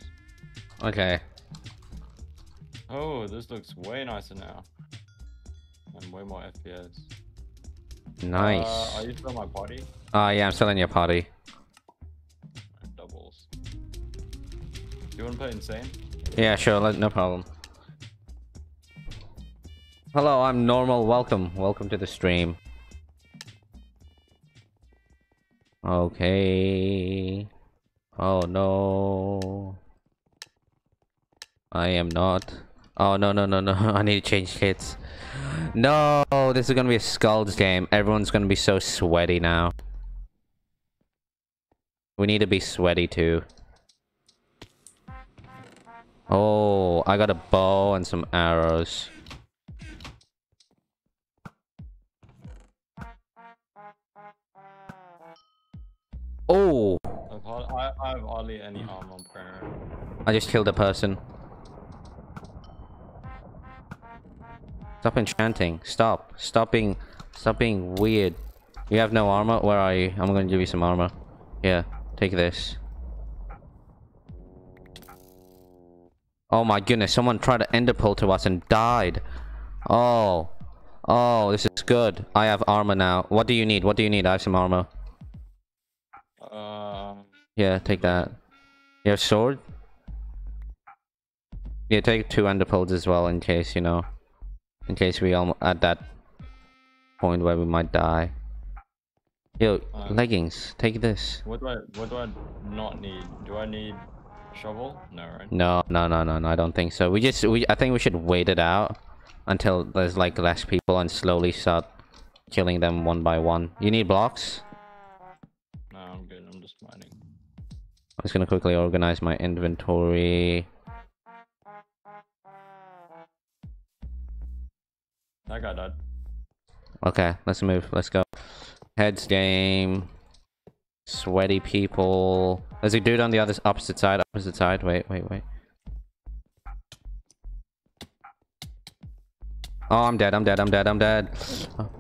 Okay. Oh, this looks way nicer now. And way more F P S. Nice. Uh, are you selling my party? Uh, yeah, I'm selling your party. Doubles. Do you want to play Insane? Yeah, sure, like, no problem. Hello, I'm Normal. Welcome. Welcome to the stream. Okay. Oh no. I am not. Oh no no no no! I need to change kits. No, this is gonna be a skulls game. Everyone's gonna be so sweaty now. We need to be sweaty too. Oh, I got a bow and some arrows. Oh. I, I have hardly any arm on prayer. I just killed a person. Stop enchanting. Stop. Stop being, stop being weird. You have no armor? Where are you? I'm gonna give you some armor. Yeah, take this. Oh my goodness, someone tried to ender pull to us and died. Oh. Oh, this is good. I have armor now. What do you need? What do you need? I have some armor. Uh... Yeah, take that. You have sword? Yeah, take two ender pearls as well in case, you know. In case we are at that point where we might die. Yo, um, leggings, take this. What do I what do I not need? Do I need shovel? No, right? No, no, no, no, no, I don't think so. We just we I think we should wait it out until there's like less people and slowly start killing them one by one. You need blocks? No, I'm good, I'm just mining. I'm just gonna quickly organize my inventory. I got that. Okay, let's move. Let's go. Heads game. Sweaty people. There's a dude on the other opposite side. Opposite side. Wait, wait, wait. Oh, I'm dead. I'm dead. I'm dead. I'm dead.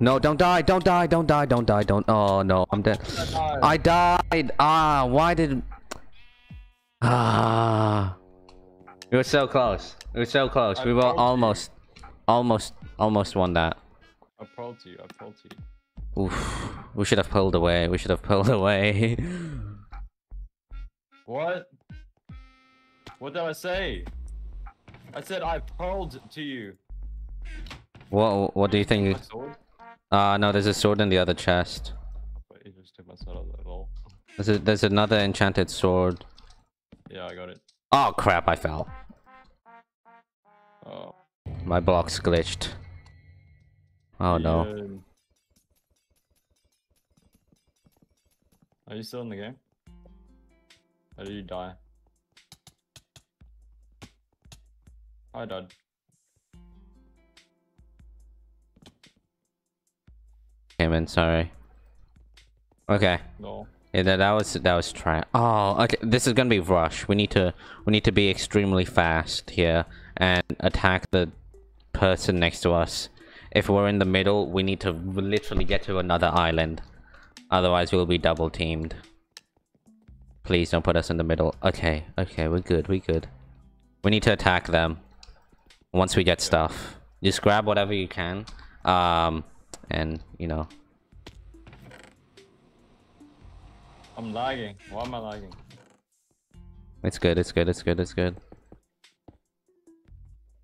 No, don't die. Don't die. Don't die. Don't die. Don't. Oh no, I'm dead. I died. I died. Ah, why did? Ah, we were so close. We were so close. I we were almost, you. almost, almost won that. I pulled you. I pulled you. Oof. We should have pulled away. We should have pulled away. What? What did I say? I said I pulled to you. What? What do you think? Ah, uh, no. There's a sword in the other chest. Wait, you just took my sword out of the wall. There's a, there's another enchanted sword. Yeah, I got it. Oh crap, I fell. Oh. My blocks glitched. Oh yeah. No. Are you still in the game? Or did you die? I died. Came in, sorry. Okay. No. Yeah, that, that was that was try. Oh, okay. This is gonna be rush. We need to we need to be extremely fast here and attack the person next to us. If we're in the middle, we need to literally get to another island. Otherwise, we'll be double teamed. Please don't put us in the middle. Okay, okay, we're good. We're good. We need to attack them once we get stuff. Just grab whatever you can, um, and you know. I'm lagging. Why am I lagging? It's good. It's good. It's good. It's good.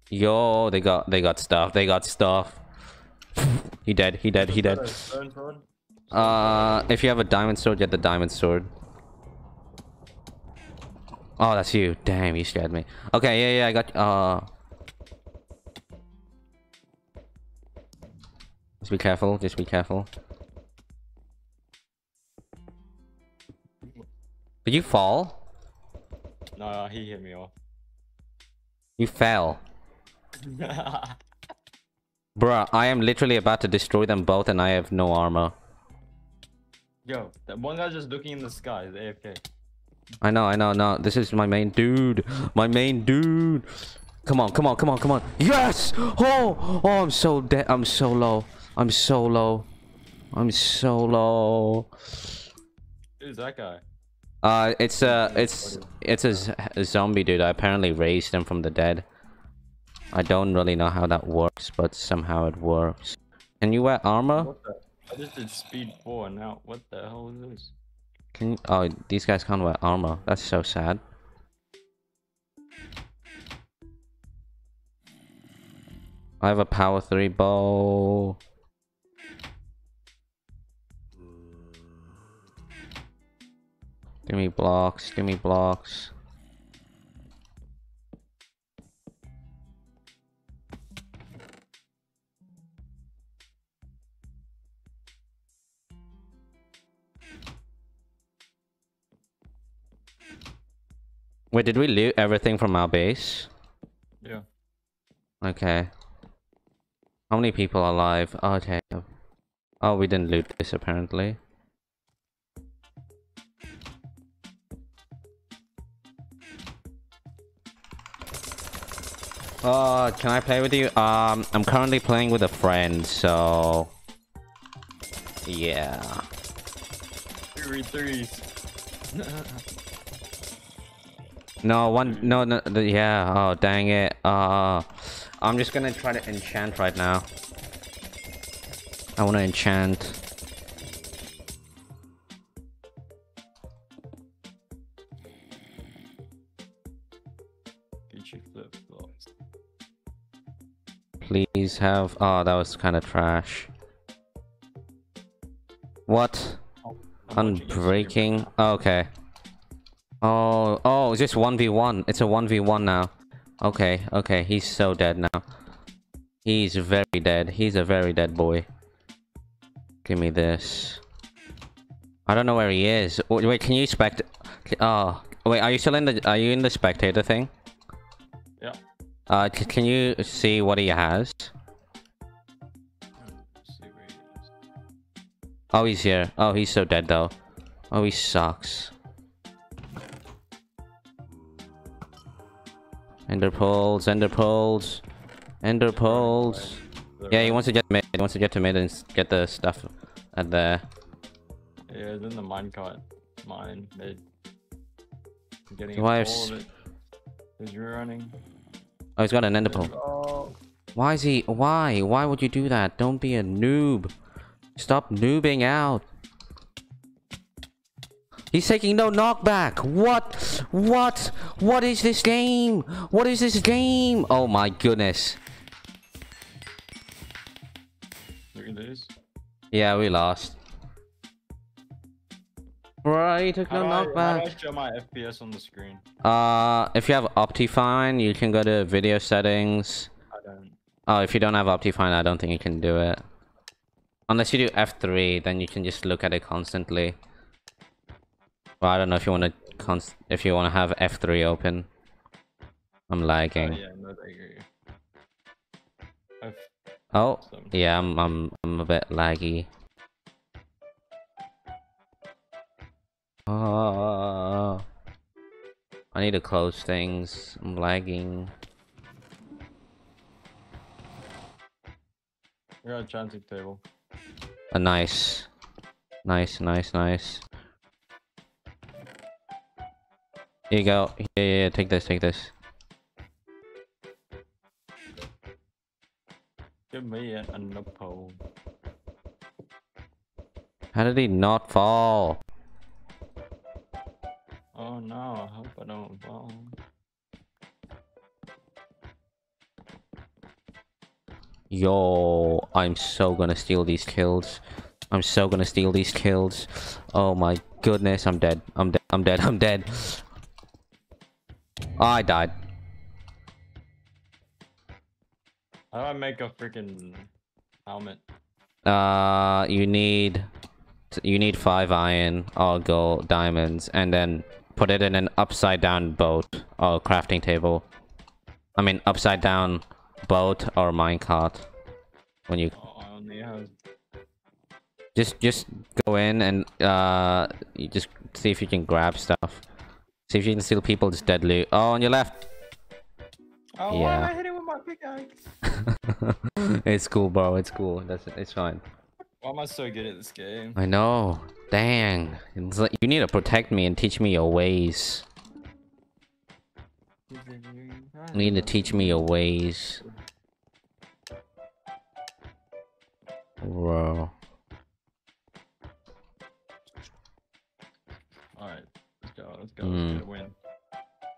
Yo, they got they got stuff. They got stuff. He dead. He dead. He dead. Uh, if you have a diamond sword, get the diamond sword. Oh, that's you. Damn, you scared me. Okay, yeah, yeah, I got. Uh, just be careful. Just be careful. Did you fall? No, he hit me off. You fell. Bruh, I am literally about to destroy them both and I have no armor. Yo, that one guy's just looking in the sky, the A F K. I know, I know, no. This is my main dude. My main dude. Come on, come on, come on, come on. Yes! Oh, oh, I'm so dead. I'm so low. I'm so low. I'm so low. Who's that guy? Uh, it's a, it's, it's a, a zombie dude. I apparently raised him from the dead. I don't really know how that works, but somehow it works. Can you wear armor? What the, I just did speed four now. What the hell is this? Can you, oh, these guys can't wear armor. That's so sad. I have a power three bow. Give me blocks, give me blocks. Wait, did we loot everything from our base? Yeah. Okay. How many people are alive? Okay. Oh, we didn't loot this apparently. Oh, can I play with you? Um, I'm currently playing with a friend, so... Yeah. Three threes. No, one... No, no, yeah. Oh, dang it. Uh, I'm just gonna try to enchant right now. I wanna enchant. Please have... Oh, that was kind of trash. What? Unbreaking? Oh, okay. Oh, oh, it's just one v one. It's a one v one now. Okay, okay, he's so dead now. He's very dead. He's a very dead boy. Give me this. I don't know where he is. Wait, can you spect... Oh, wait, are you still in the... Are you in the spectator thing? Yeah. Uh, c can you see what he has? Oh, he's here. Oh, he's so dead though. Oh, he sucks. Ender poles, ender poles, ender poles. Yeah, he wants to get mid. He wants to get to mid and get the stuff at there. Yeah, then the minecart, mine mid. Getting all of it. Cause you're running. Oh, he's got an ender pearl. Why is he? Why? Why would you do that? Don't be a noob. Stop noobing out. He's taking no knockback. What? What? What is this game? What is this game? Oh my goodness. Look at this. Yeah, we lost. Right, he took no knockback. How do I show my F P S on the screen? Uh, if you have OptiFine, you can go to video settings. I don't. Oh, if you don't have OptiFine, I don't think you can do it. Unless you do F three, then you can just look at it constantly. Well, I don't know if you want to const if you want to have F three open. I'm lagging. Oh yeah, no, I hear you. Oh, yeah, I'm I'm I'm a bit laggy. Oh, I need to close things. I'm lagging. You're on a chanting table. A nice, nice, nice, nice. Here you go. Yeah, yeah, yeah, take this, take this. Give me a nut pole. How did he not fall? Oh no, I hope I don't fall. Yo, I'm so gonna steal these kills. I'm so gonna steal these kills. Oh my goodness, I'm dead. I'm dead. I'm dead. I'm dead. Oh, I died. How do I make a freaking helmet? Uh, you need you need five iron, all gold, diamonds, and then put it in an upside down boat or crafting table. I mean, upside down boat or minecart. When you. Oh, I only have Just just go in and uh you just see if you can grab stuff. See if you can steal people's dead loot. Oh, on your left. Oh, yeah. Why am I hitting with my pickaxe? It's cool, bro. It's cool. That's it's fine. Why am I so good at this game? I know. Dang. It's like, you need to protect me and teach me your ways. You need to teach me your ways. Bro. Alright, let's go, let's go, mm. Let's get a win.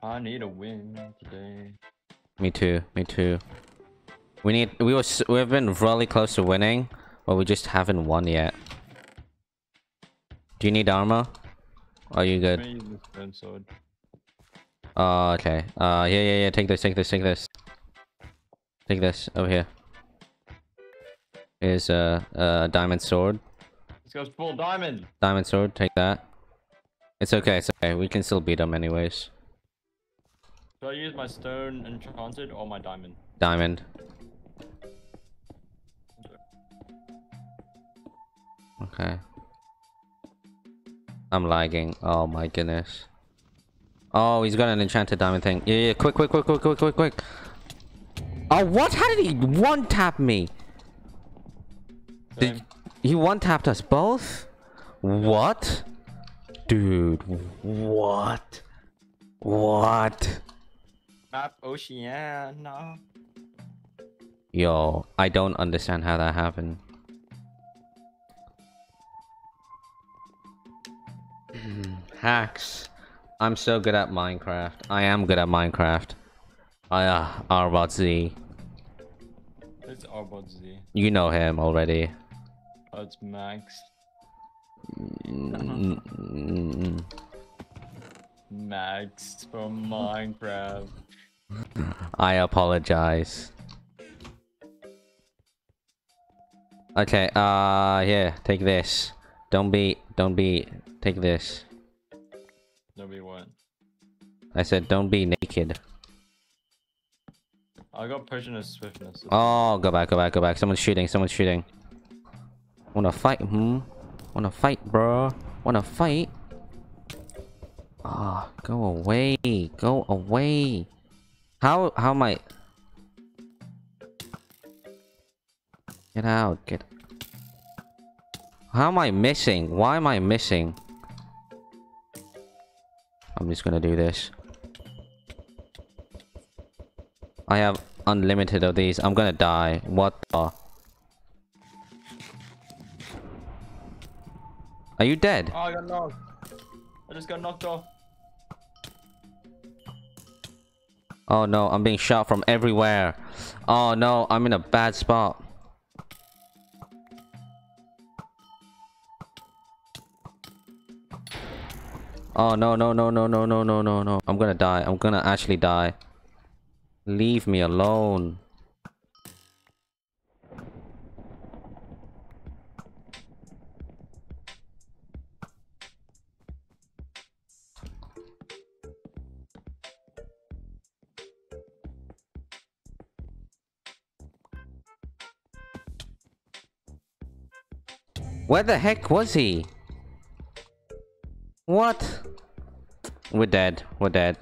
I need a win today. Me too, me too. We need, we were, we've been really close to winning, but we just haven't won yet. Do you need armor? Are you good? I'm gonna use this gun sword. Oh, okay. Uh, yeah, yeah, yeah, take this, take this, take this. Take this, over here. Here's a, a diamond sword. This goes full diamond! Diamond sword, take that. It's okay, it's okay. We can still beat them anyways. Do I use my stone enchanted or my diamond? Diamond. Okay. I'm lagging. Oh my goodness. Oh, he's got an enchanted diamond thing. Yeah, yeah, quick, quick, quick, quick, quick, quick, quick. Oh, what? How did he one-tap me? Did he one-tapped us both? What? Dude, what? What? Map Oceana. Yo, I don't understand how that happened. Hacks. I'm so good at Minecraft. I am good at Minecraft. I uh, Rbotz. It's Rbotz. You know him already. Oh, it's Max. Max from Minecraft. I apologize. Okay, uh yeah, take this. Don't be don't be take this. Don't be what? I said don't be naked. I got potion of swiftness. Oh, go back, go back, go back. Someone's shooting, someone's shooting. Wanna fight, hmm? Wanna fight, bro? Wanna fight? Ah, oh, go away, go away. How how am I? Get out, get. How am I missing? Why am I missing? I'm just gonna do this. I have unlimited of these. I'm gonna die. What the? Are you dead? Oh, I got knocked. I just got knocked off. Oh no, I'm being shot from everywhere. Oh no, I'm in a bad spot. Oh no, no, no, no, no, no, no, no, no. I'm gonna die. I'm gonna actually die. Leave me alone. Where the heck was he? What? We're dead. We're dead.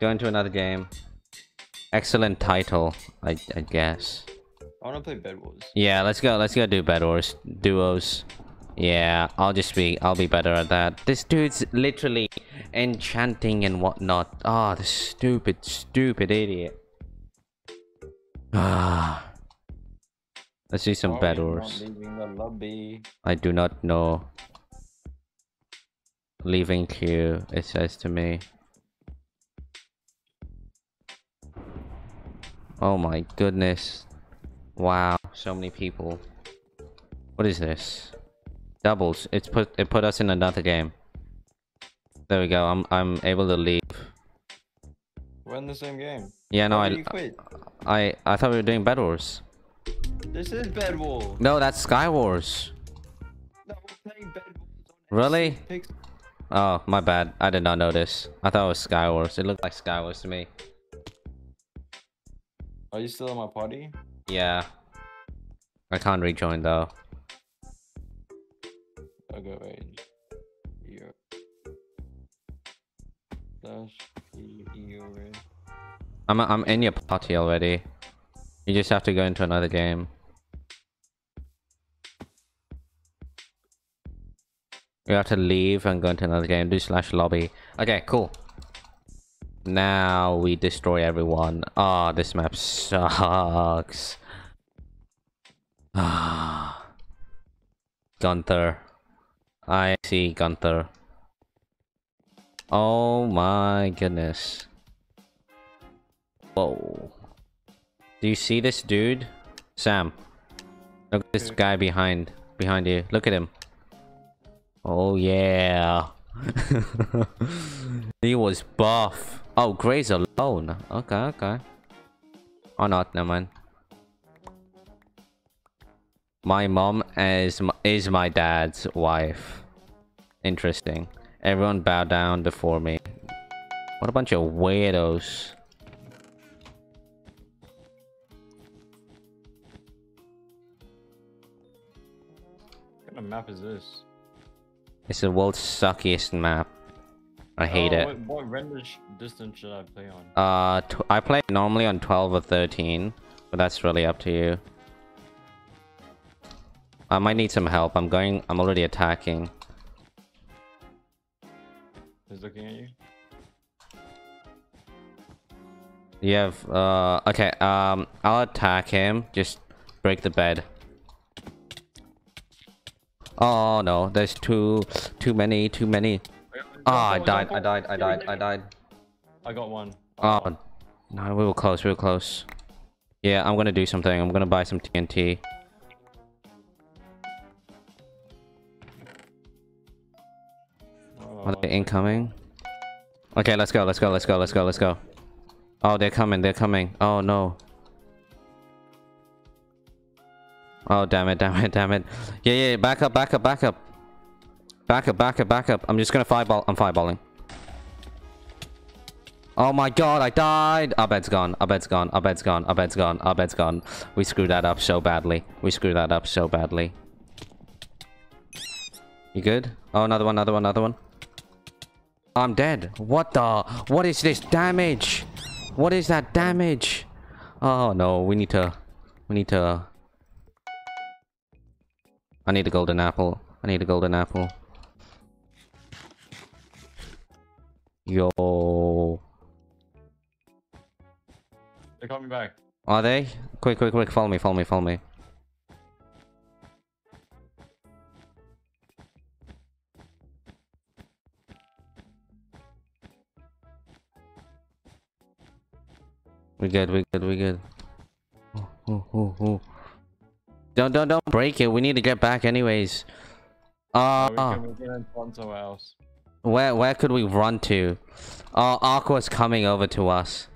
Going to another game. Excellent title, I, I guess. I want to play Bed Wars. Yeah, let's go. Let's go do Bed Wars duos. Yeah, I'll just be. I'll be better at that. This dude's literally enchanting and whatnot. Ah, oh, this stupid, stupid idiot. Ah. Let's do some bed wars. I do not know. Leaving queue, it says to me. Oh my goodness. Wow, so many people. What is this? Doubles. It's put it put us in another game. There we go. I'm I'm able to leave. We're in the same game. Yeah, no, I, I I thought we were doing bed wars. This is Bed Wars. No, that's Sky Wars. No, we're playing Bed Wars on really? Hypixel. Oh, my bad. I did not notice. I thought it was Sky Wars. It looked like Sky Wars to me. Are you still in my party? Yeah. I can't rejoin though. go in here slash E O N. I'm I'm in your party already. You just have to go into another game. You have to leave and go into another game. Do slash lobby. Okay, cool. Now we destroy everyone. Ah, oh, this map sucks. Ah, Gunther. I see Gunther. Oh my goodness. Whoa. Do you see this dude? Sam. Look at this guy behind behind you. Look at him. Oh yeah. He was buff. Oh, Gray's alone. Okay, okay. Or not, no man. My mom is my, is my dad's wife. Interesting. Everyone bow down before me. What a bunch of weirdos. What kind of map is this? It's the world's suckiest map. I hate oh, it. What, what render distance should I play on? Uh, t I play normally on twelve or thirteen, but that's really up to you. I might need some help. I'm going. I'm already attacking. He's looking at you. You have. Uh, okay. Um, I'll attack him. Just break the bed. Oh no, there's too too many, too many. Ah, oh, I died, I died, I died, I died. I got one. Oh no, we were close, we were close. Yeah, I'm gonna do something. I'm gonna buy some T N T. Are they incoming? Okay, let's go, let's go, let's go, let's go, let's go. Oh, they're coming, they're coming. Oh no. Oh damn it, damn it, damn it. Yeah, yeah, back up, back up, back up. Back up, back up, back up. I'm just gonna fireball. I'm fireballing. Oh my god, I died! Our bed's gone, our bed's gone, our bed's gone, our bed's gone, our bed's gone. We screwed that up so badly. We screwed that up so badly. You good? Oh, another one, another one, another one. I'm dead. What the? What is this damage? What is that damage? Oh no, we need to... We need to... I need a golden apple. I need a golden apple. Yo. They're coming back. Are they? Quick, quick, quick. Follow me, follow me, follow me. We good, we good, we good. Oh, oh, oh, oh. Don't, don't, don't break it. We need to get back anyways. Uh, yeah, we can, we can else. Where, where could we run to? Uh, Aqua's coming over to us.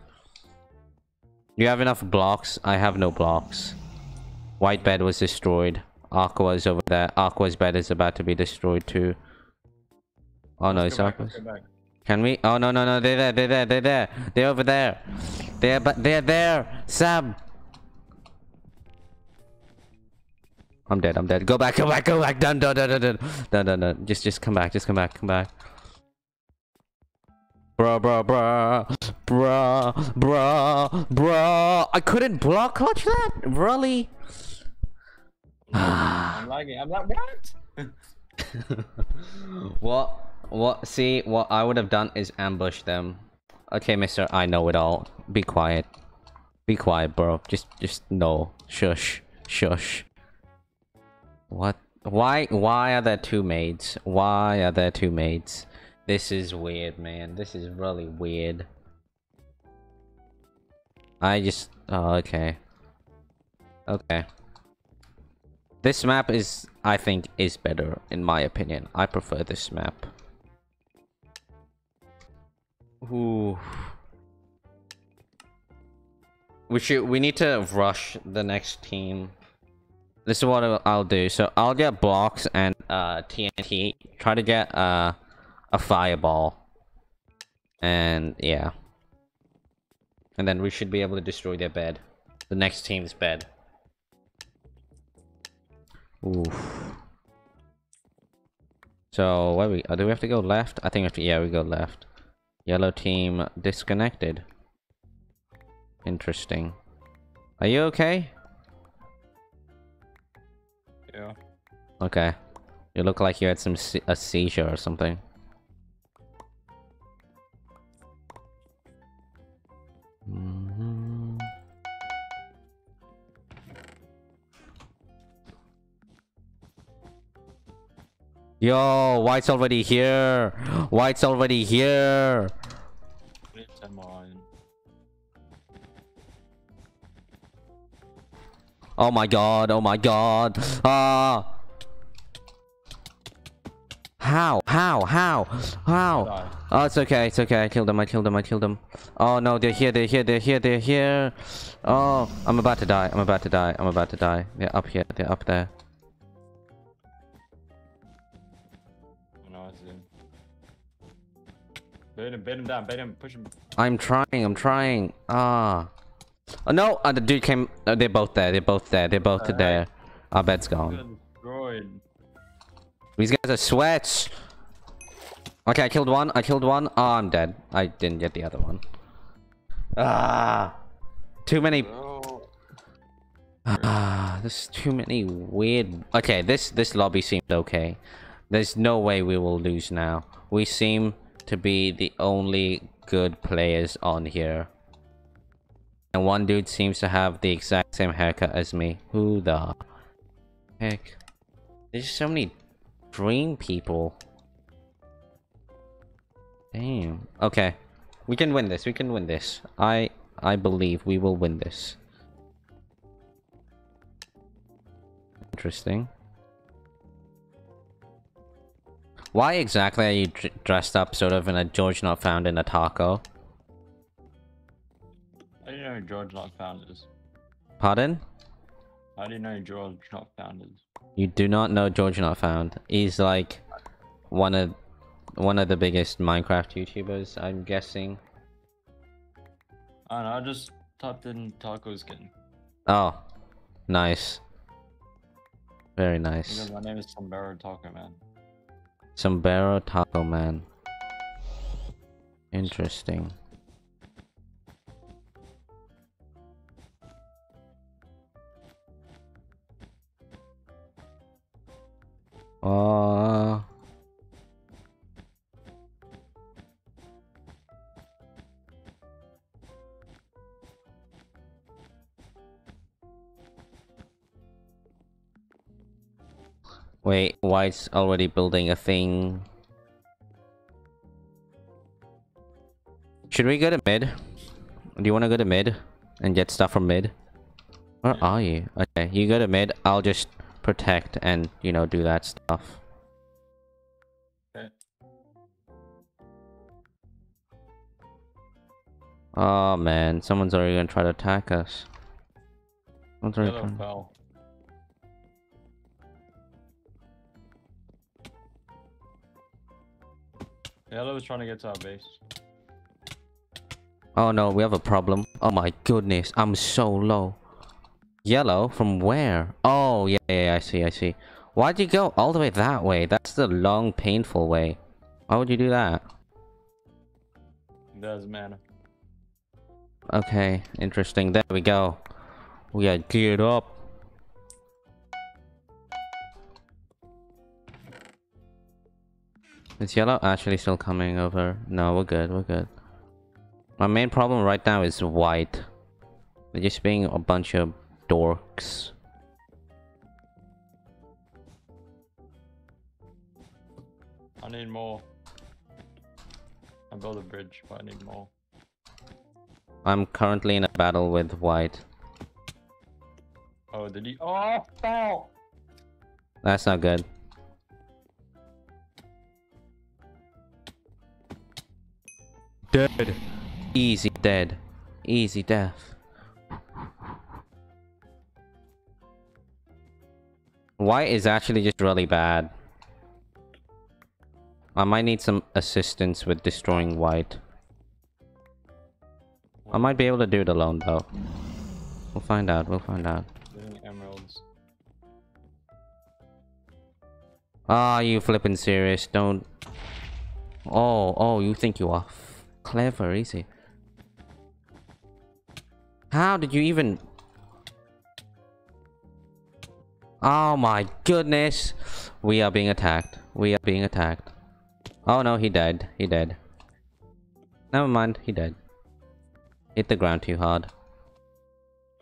You have enough blocks? I have no blocks. White bed was destroyed. Aqua's over there. Aqua's bed is about to be destroyed too. Oh no, let's it's Aqua's. Can we? Oh no, no, no. They're there, they're there, they're there. They're over there. They're, they're there. Sam. I'm dead, I'm dead. Go back, go back, go back. Done, done, done, done, done, done, done. Just, just come back, just come back, come back. Bruh, bruh, bruh, bruh, bruh, bruh. I couldn't block clutch that? Really? I'm lagging, I'm like, what? What, what, see, what I would have done is ambush them. Okay, mister, I know it all. Be quiet. Be quiet, bro. Just, just, no. Shush, shush. What? Why? Why are there two maids? Why are there two maids? This is weird, man. This is really weird. I just... Oh, okay. Okay. This map is, I think, is better, in my opinion. I prefer this map. Ooh. We should... We need to rush the next team. This is what I'll do. So I'll get blocks and uh, T N T. Try to get uh, a fireball. And yeah. And then we should be able to destroy their bed. The next team's bed. Oof. So where we, oh, do we have to go left? I think we have to, yeah, we go left. Yellow team disconnected. Interesting. Are you okay? Yeah. Okay. You look like you had some se a seizure or something. Mm-hmm. Yo, White's already here. White's already here. Come on. Oh my god, oh my god. Ah. Uh, how? How? How? How? Oh, it's okay, it's okay. I killed them, I killed them, I killed them. Oh no, they're here, they're here, they're here, they're here. Oh, I'm about to die, I'm about to die, I'm about to die. They're up here, they're up there. Bait him, bait him down, bait him, push him. I'm trying, I'm trying. Ah. Oh no, uh, the dude came. Uh, they're both there. They're both there. They're both right. there. Our bed's gone. Destroyed. These guys are sweats. Okay, I killed one. I killed one. Oh, I'm dead. I didn't get the other one. Ah, too many. No. Ah, there's too many weird. Okay, this this lobby seemed okay. There's no way we will lose now. We seem to be the only good players on here. And one dude seems to have the exact same haircut as me. Who the heck? There's so many dream people. Damn. Okay. We can win this. We can win this. I I believe we will win this. Interesting. Why exactly are you d dressed up sort of in a GeorgeNotFound in a taco? How do you know who GeorgeNotFound is? Pardon? How do you know who GeorgeNotFound is? You do not know GeorgeNotFound. He's like one of one of the biggest Minecraft YouTubers, I'm guessing. I don't know, I just typed in taco skin. Oh. Nice. Very nice. Because my name is Sombrero Taco Man. Sombrero Taco Man. Interesting. Uh... Wait, White's already building a thing. Should we go to mid? Do you want to go to mid and get stuff from mid? Where are you? Okay, you go to mid, I'll just protect and, you know, do that stuff. Okay. Oh man, someone's already gonna try to attack us. Someone's already trying... fell. Yellow's trying to get to our base. Oh no, we have a problem. Oh my goodness, I'm so low. Yellow from where? Oh yeah, yeah, I see, I see. Why'd you go all the way that way? That's the long, painful way. Why would you do that? It doesn't matter. Okay, interesting. There we go. We are geared up. Is yellow actually still coming over? No, we're good, we're good. My main problem right now is white. They're just being a bunch of dorks. I need more. I built a bridge, but I need more. I'm currently in a battle with white. Oh, did he? Oh, fell! That's not good. Dead. Easy dead. Easy death. White is actually just really bad. I might need some assistance with destroying white. I might be able to do it alone though. We'll find out, we'll find out. Emeralds. Are you flipping serious? Don't. Oh, oh, you think you are clever, is it? How did you even? Oh my goodness, we are being attacked. We are being attacked. Oh no, he died. He died. Never mind, he died. Hit the ground too hard.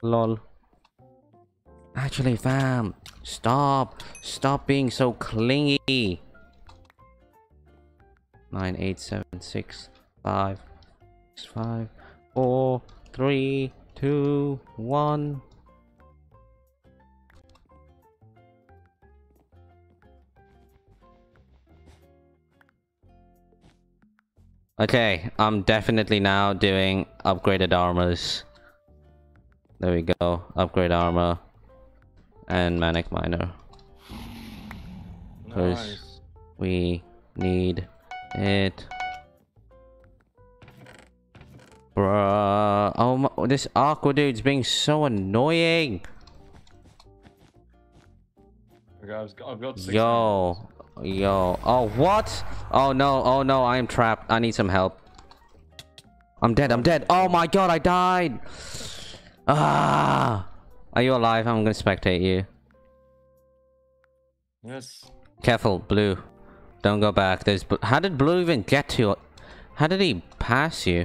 Lol. Actually, fam, stop. Stop being so clingy. Nine, eight, seven, six, five, six, five, four, three, two, one. Okay, I'm definitely now doing upgraded armors. There we go, upgrade armor and manic miner. Because nice. We need it. Bruh. Oh my, this aqua dude's being so annoying. Okay, I've got, I've got six yo. Minutes. Yo, oh what? Oh no, oh no, I am trapped. I need some help. I'm dead, I'm dead. Oh my god, I died. Ah, are you alive? I'm gonna spectate you. Yes. Careful, Blue. Don't go back. There's. How did Blue even get to you? How did he pass you?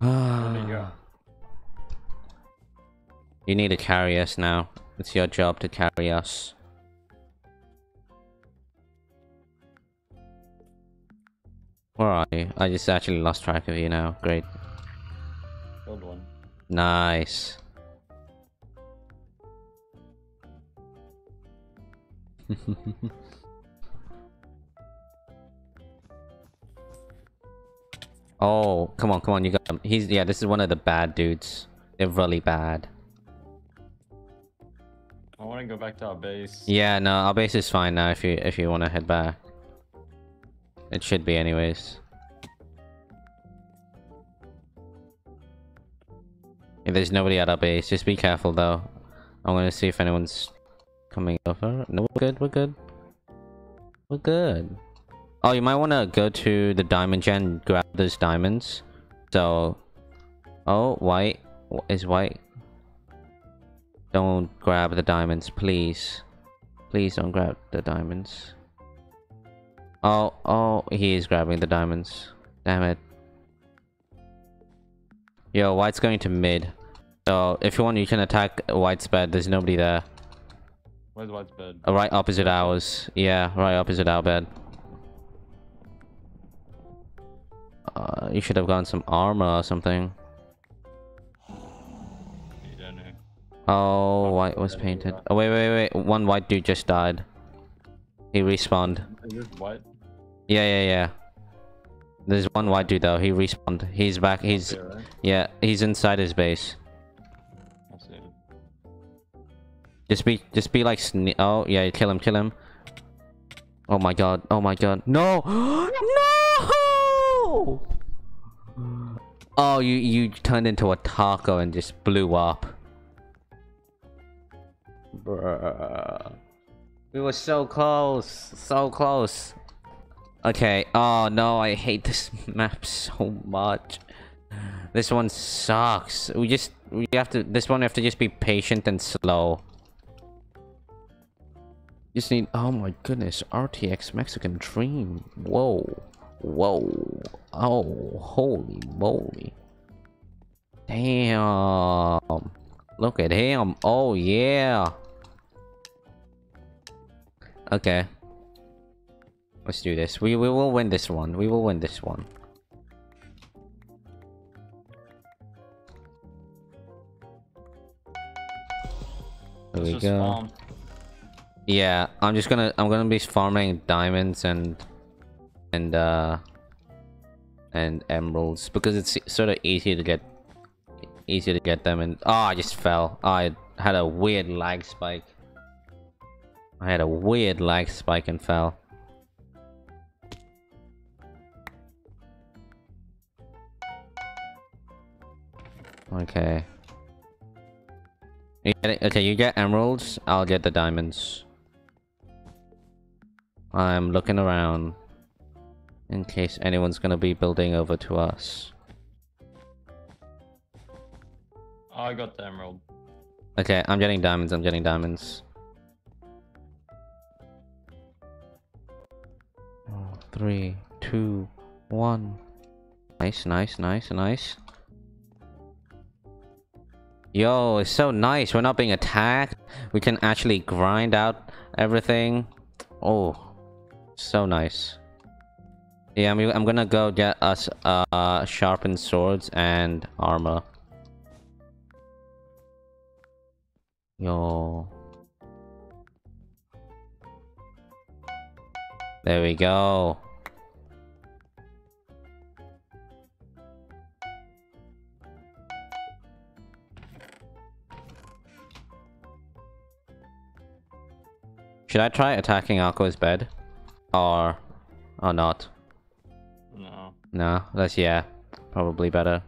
Ah. There you go. You need to carry us now. It's your job to carry us. Where are you? I just actually lost track of you now. Great. Good one. Nice. Oh, come on, come on. You got him. He's, yeah, this is one of the bad dudes. They're really bad. I want to go back to our base. Yeah, no, our base is fine now. If you if you want to head back, it should be anyways. If there's nobody at our base, just be careful though. I'm gonna see if anyone's coming over. No, we're good. We're good. We're good. Oh, you might want to go to the diamond gen and grab those diamonds. So, oh, white is white. Don't grab the diamonds, please. Please don't grab the diamonds. Oh, oh, he is grabbing the diamonds. Damn it. Yo, White's going to mid. So, if you want, you can attack White's bed. There's nobody there. Where's White's bed? Right opposite ours. Yeah, right opposite our bed. Uh, you should have gotten some armor or something. Oh, white was painted. Oh wait, wait, wait! One white dude just died. He respawned. White? Yeah, yeah, yeah. There's one white dude though. He respawned. He's back. He's yeah. He's inside his base. Just be, just be like. Sne oh yeah, kill him, kill him. Oh my god! Oh my god! No! No! Oh, you you turned into a taco and just blew up. Bruh. We were so close, so close. Okay, oh no, I hate this map so much. This one sucks. We just, we have to, this one we have to just be patient and slow. Just need, oh my goodness, R T X Mexican Dream. Whoa, whoa, oh, holy moly. Damn. Look at him, oh yeah. Okay, let's do this. We we will win this one. We will win this one. There we go. Farm. Yeah, I'm just gonna I'm gonna be farming diamonds and and uh and emeralds because it's sort of easy to get easy to get them. And oh, I just fell. Oh, I had a weird lag spike. I had a weird lag spike and fell. Okay. You get it? Okay, you get emeralds, I'll get the diamonds. I'm looking around in case anyone's gonna be building over to us. I got the emerald. Okay, I'm getting diamonds, I'm getting diamonds. Three, two, one. Nice, nice, nice, nice. Yo, it's so nice. We're not being attacked. We can actually grind out everything. Oh, so nice. Yeah, I'm, I'm gonna go get us uh, sharpened swords and armor. Yo. There we go. Should I try attacking Akko's bed? Or... or not? No. No, that's yeah. Probably better.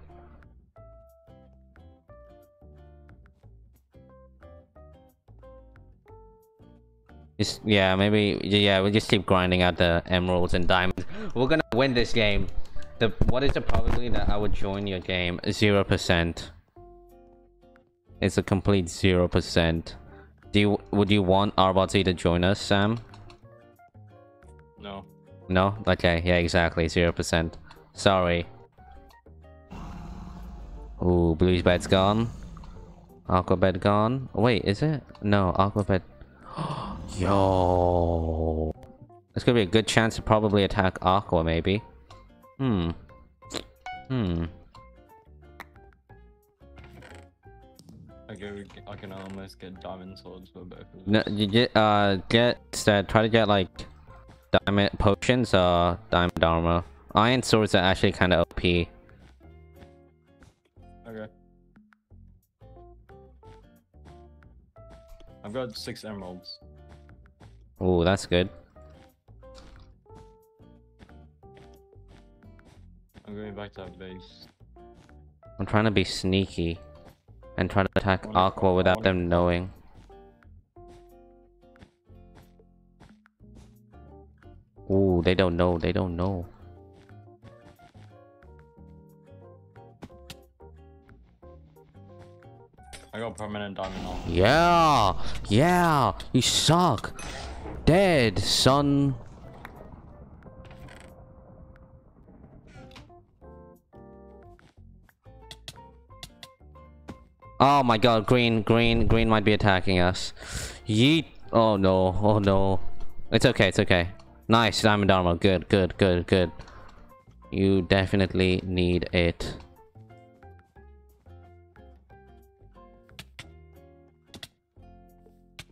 Just, yeah, maybe... yeah, we'll just keep grinding out the emeralds and diamonds. We're gonna win this game. The What is the probability that I would join your game? zero percent. It's a complete zero percent. Do you, would you want Rbotz to join us, Sam? No. No? Okay, yeah, exactly. zero percent. Sorry. Ooh, Blue's bed's gone. Aqua bed gone. Wait, is it? No, Aqua bed. Yo. It's gonna be a good chance to probably attack Aqua, maybe. Hmm. Hmm. I can almost get diamond swords for both of us. No, you get, uh, get, instead, try to get, like, diamond potions or diamond armor. Iron swords are actually kind of O P. Okay. I've got six emeralds. Oh, that's good. I'm going back to that base. I'm trying to be sneaky. And try to attack Aqua without them knowing. Ooh, they don't know, they don't know. I got permanent diamond armor. Yeah! Yeah! You suck! Dead, son! Oh my god, green, green, green might be attacking us. Yeet. Oh no, oh no. It's okay, it's okay. Nice, diamond armor. Good, good, good, good. You definitely need it.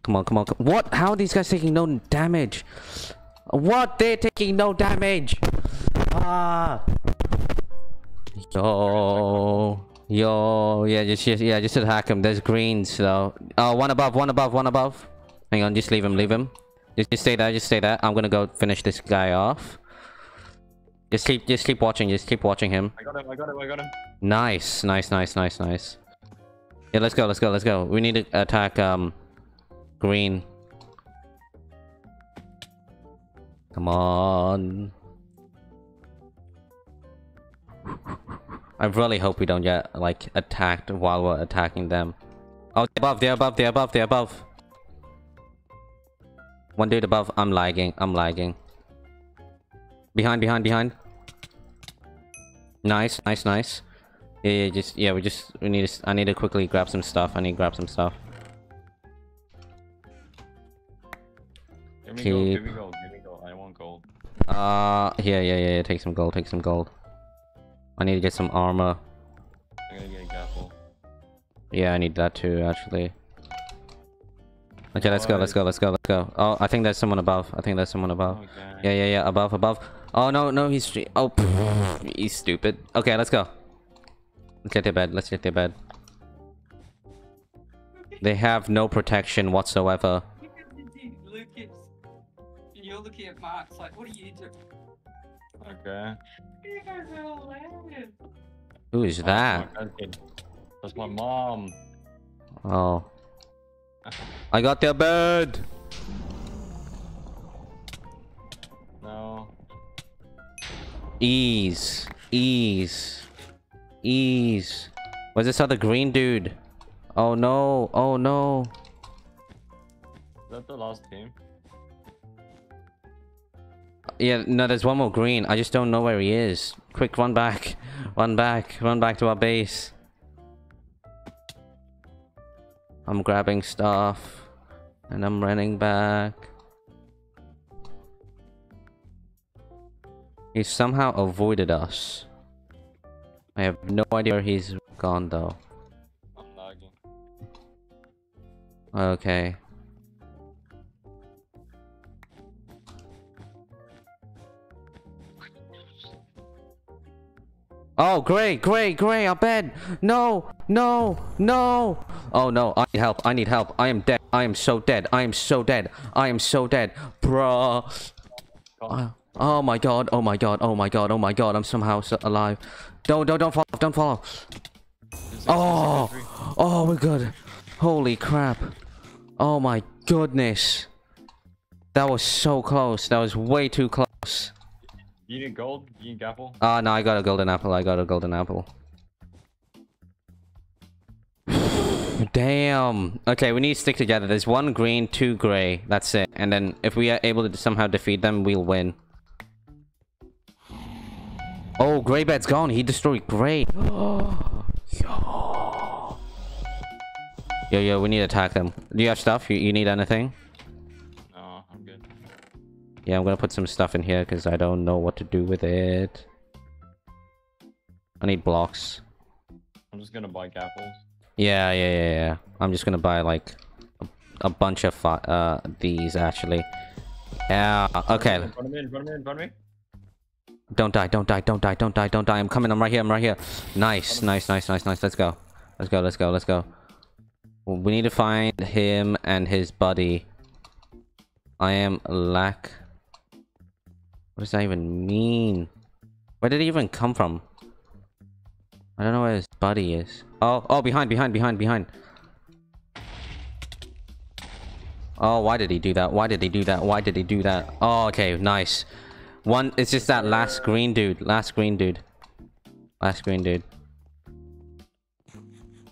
Come on, come on, come on. What? How are these guys taking no damage? What? They're taking no damage! Ah! Yo. Yo, yeah, just, just yeah, just attack him. There's greens though. Oh, one above, one above, one above. Hang on, just leave him, leave him. Just, just stay there, just stay there. I'm gonna go finish this guy off. Just keep, just keep watching, just keep watching him. I got him, I got him, I got him. Nice, nice, nice, nice, nice. Yeah, let's go, let's go, let's go. We need to attack um, green. Come on. I really hope we don't get, like, attacked while we're attacking them. Oh, they're above, they're above, they're above, they're above. One dude above. I'm lagging, I'm lagging. Behind, behind, behind. Nice, nice, nice. Yeah, yeah, just, yeah, we just, we need to, I need to quickly grab some stuff. I need to grab some stuff. Give me Keep. gold, give me gold, give me gold. I want gold. Uh, yeah, yeah, yeah, yeah. Take some gold, take some gold. I need to get some armor. I'm gonna get a gaffle. Yeah, I need that too, actually. Okay, let's go, let's go, let's go, let's go. Oh, I think there's someone above. I think there's someone above. Okay. Yeah, yeah, yeah, above, above. Oh, no, no, he's... oh, pff, he's stupid. Okay, let's go. Let's get their bed, let's get their bed. They have no protection whatsoever. Look at the dude, Lucas. And you're looking at Max, like, what are you doing? Okay. You guys are hilarious. Who is that? That's my mom. Oh. I got their bird. No. Ease. Ease. Ease. Where's this other green dude? Oh no. Oh no. Is that the last team? Yeah, no, there's one more green. I just don't know where he is. Quick, run back. Run back. Run back to our base. I'm grabbing stuff. And I'm running back. He somehow avoided us. I have no idea where he's gone though. I'm lagging. Okay. Oh, great, great, great, our bed! No, no, no! Oh no, I need help, I need help, I am dead, I am so dead, I am so dead, I am so dead, bruh! Oh, oh my god, oh my god, oh my god, oh my god, I'm somehow so alive. Don't, don't, don't fall off, don't fall off! Oh, oh, we're good. Holy crap. Oh my goodness. That was so close, that was way too close. You need gold? You need apple? Ah, uh, no, I got a golden apple. I got a golden apple. Damn. Okay, we need to stick together. There's one green, two gray. That's it. And then if we are able to somehow defeat them, we'll win. Oh, gray bed's gone. He destroyed gray. Yo, yo, we need to attack them. Do you have stuff? You, you need anything? Yeah, I'm gonna put some stuff in here because I don't know what to do with it. I need blocks. I'm just gonna buy apples. Yeah, yeah, yeah, yeah. I'm just gonna buy like a, a bunch of uh these actually. Yeah. Okay. Run him in, run him in, run him in. Don't die! Don't die! Don't die! Don't die! Don't die! I'm coming! I'm right here! I'm right here! Nice, nice, nice, nice, nice. Let's go! Let's go! Let's go! Let's go! We need to find him and his buddy. I am lack. What does that even mean? Where did he even come from? I don't know where his buddy is. Oh, oh, behind, behind, behind, behind. Oh, why did he do that? Why did he do that? Why did he do that? Oh, okay, nice. One, it's just that last green dude. Last green dude. Last green dude.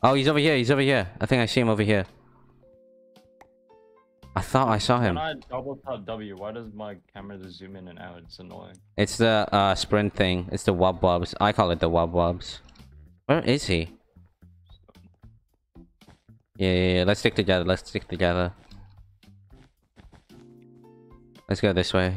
Oh, he's over here. He's over here. I think I see him over here. I thought I saw him. When I double tap W, why does my camera just zoom in and out? It's annoying. It's the uh, sprint thing. It's the wob wobs. I call it the wob wobs. Where is he? Yeah, yeah, yeah. Let's stick together. Let's stick together. Let's go this way.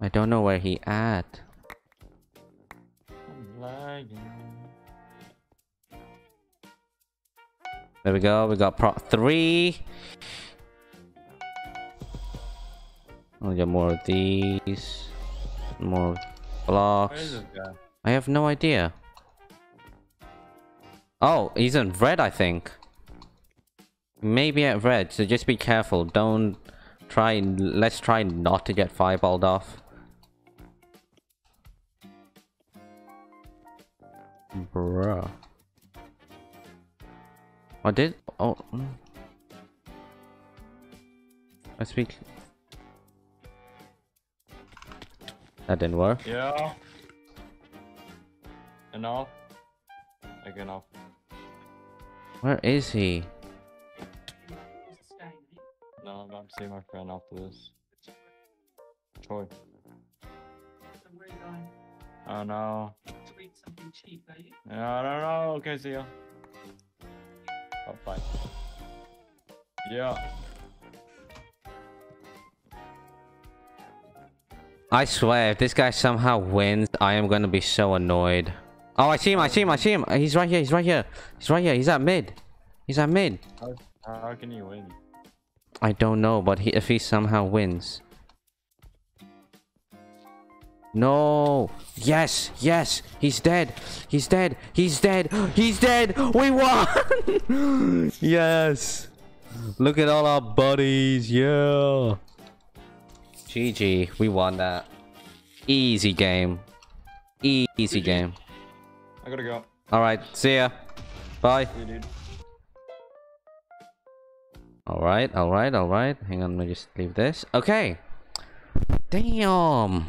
I don't know where he at. There we go, we got prop three. I'll get more of these. More blocks. I have no idea. Oh, he's in red, I think. Maybe at red, so just be careful. Don't try, let's try not to get fireballed off. Bruh. I did. Oh. I speak. That didn't work. Yeah. Enough. Like enough. Where is he? No, I'm about to see my friend after this. Troy. Where are you going? Oh no. Something cheap, are you? I don't know. Okay, see ya. Oh, bye. Yeah. I swear, if this guy somehow wins, I am gonna be so annoyed. Oh, I see him. I see him. I see him. He's right here. He's right here. He's right here. He's at mid. He's at mid. How, how can he win? I don't know, but he, if he somehow wins. No. Yes. Yes. He's dead. He's dead. He's dead. He's dead. We won. Yes. Look at all our buddies. Yeah. G G. We won that. Easy game. Easy game. I gotta go. Alright, see ya. Bye. See you, dude. Alright, alright, alright. Hang on, let me just leave this. Okay. Damn.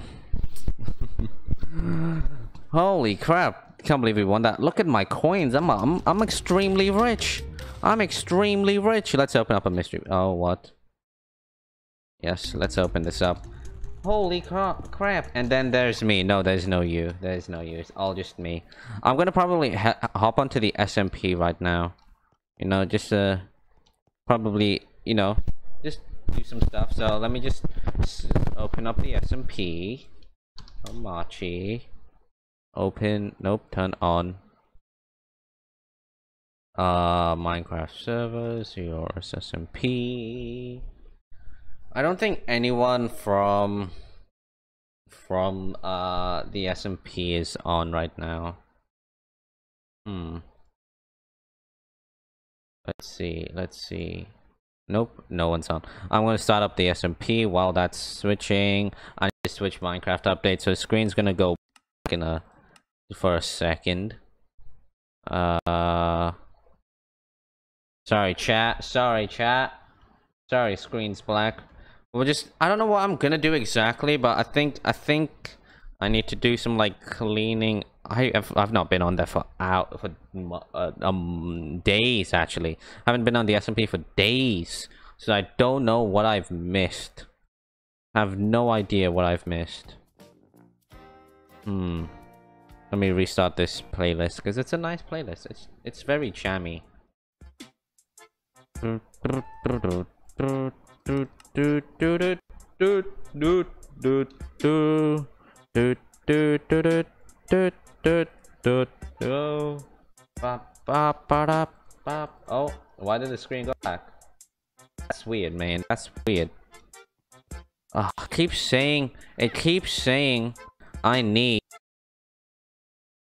Holy crap. Can't believe we won that. Look at my coins. I'm, I'm, I'm extremely rich. I'm extremely rich. Let's open up a mystery. Oh, what? Yes, let's open this up. Holy crap, crap. And then there's me. No, there's no you. There's no you. It's all just me. I'm going to probably ha hop onto the S M P right now. You know, just uh, probably, you know, just do some stuff. So let me just open up the S M P. Machi. Open. Nope. Turn on. Uh, Minecraft servers, your S M P. I don't think anyone from from uh the S M P is on right now. Hmm. Let's see. Let's see. Nope, no one's on. I'm gonna start up the S M P while that's switching. I need to switch Minecraft update, so the screen's gonna go back in a for a second. Uh. Sorry, chat. Sorry, chat. Sorry, screen's black. We'll just, I don't know what I'm gonna do exactly, but I think I think I need to do some like cleaning. I have, I've not been on there for out for uh, um days actually. I haven't been on the S M P for days, so I don't know what I've missed. I have no idea what I've missed. Hmm. Let me restart this playlist because it's a nice playlist. It's it's very jammy. Oh, why did the screen go back? That's weird, man. That's weird. Ah, keeps saying it keeps saying I need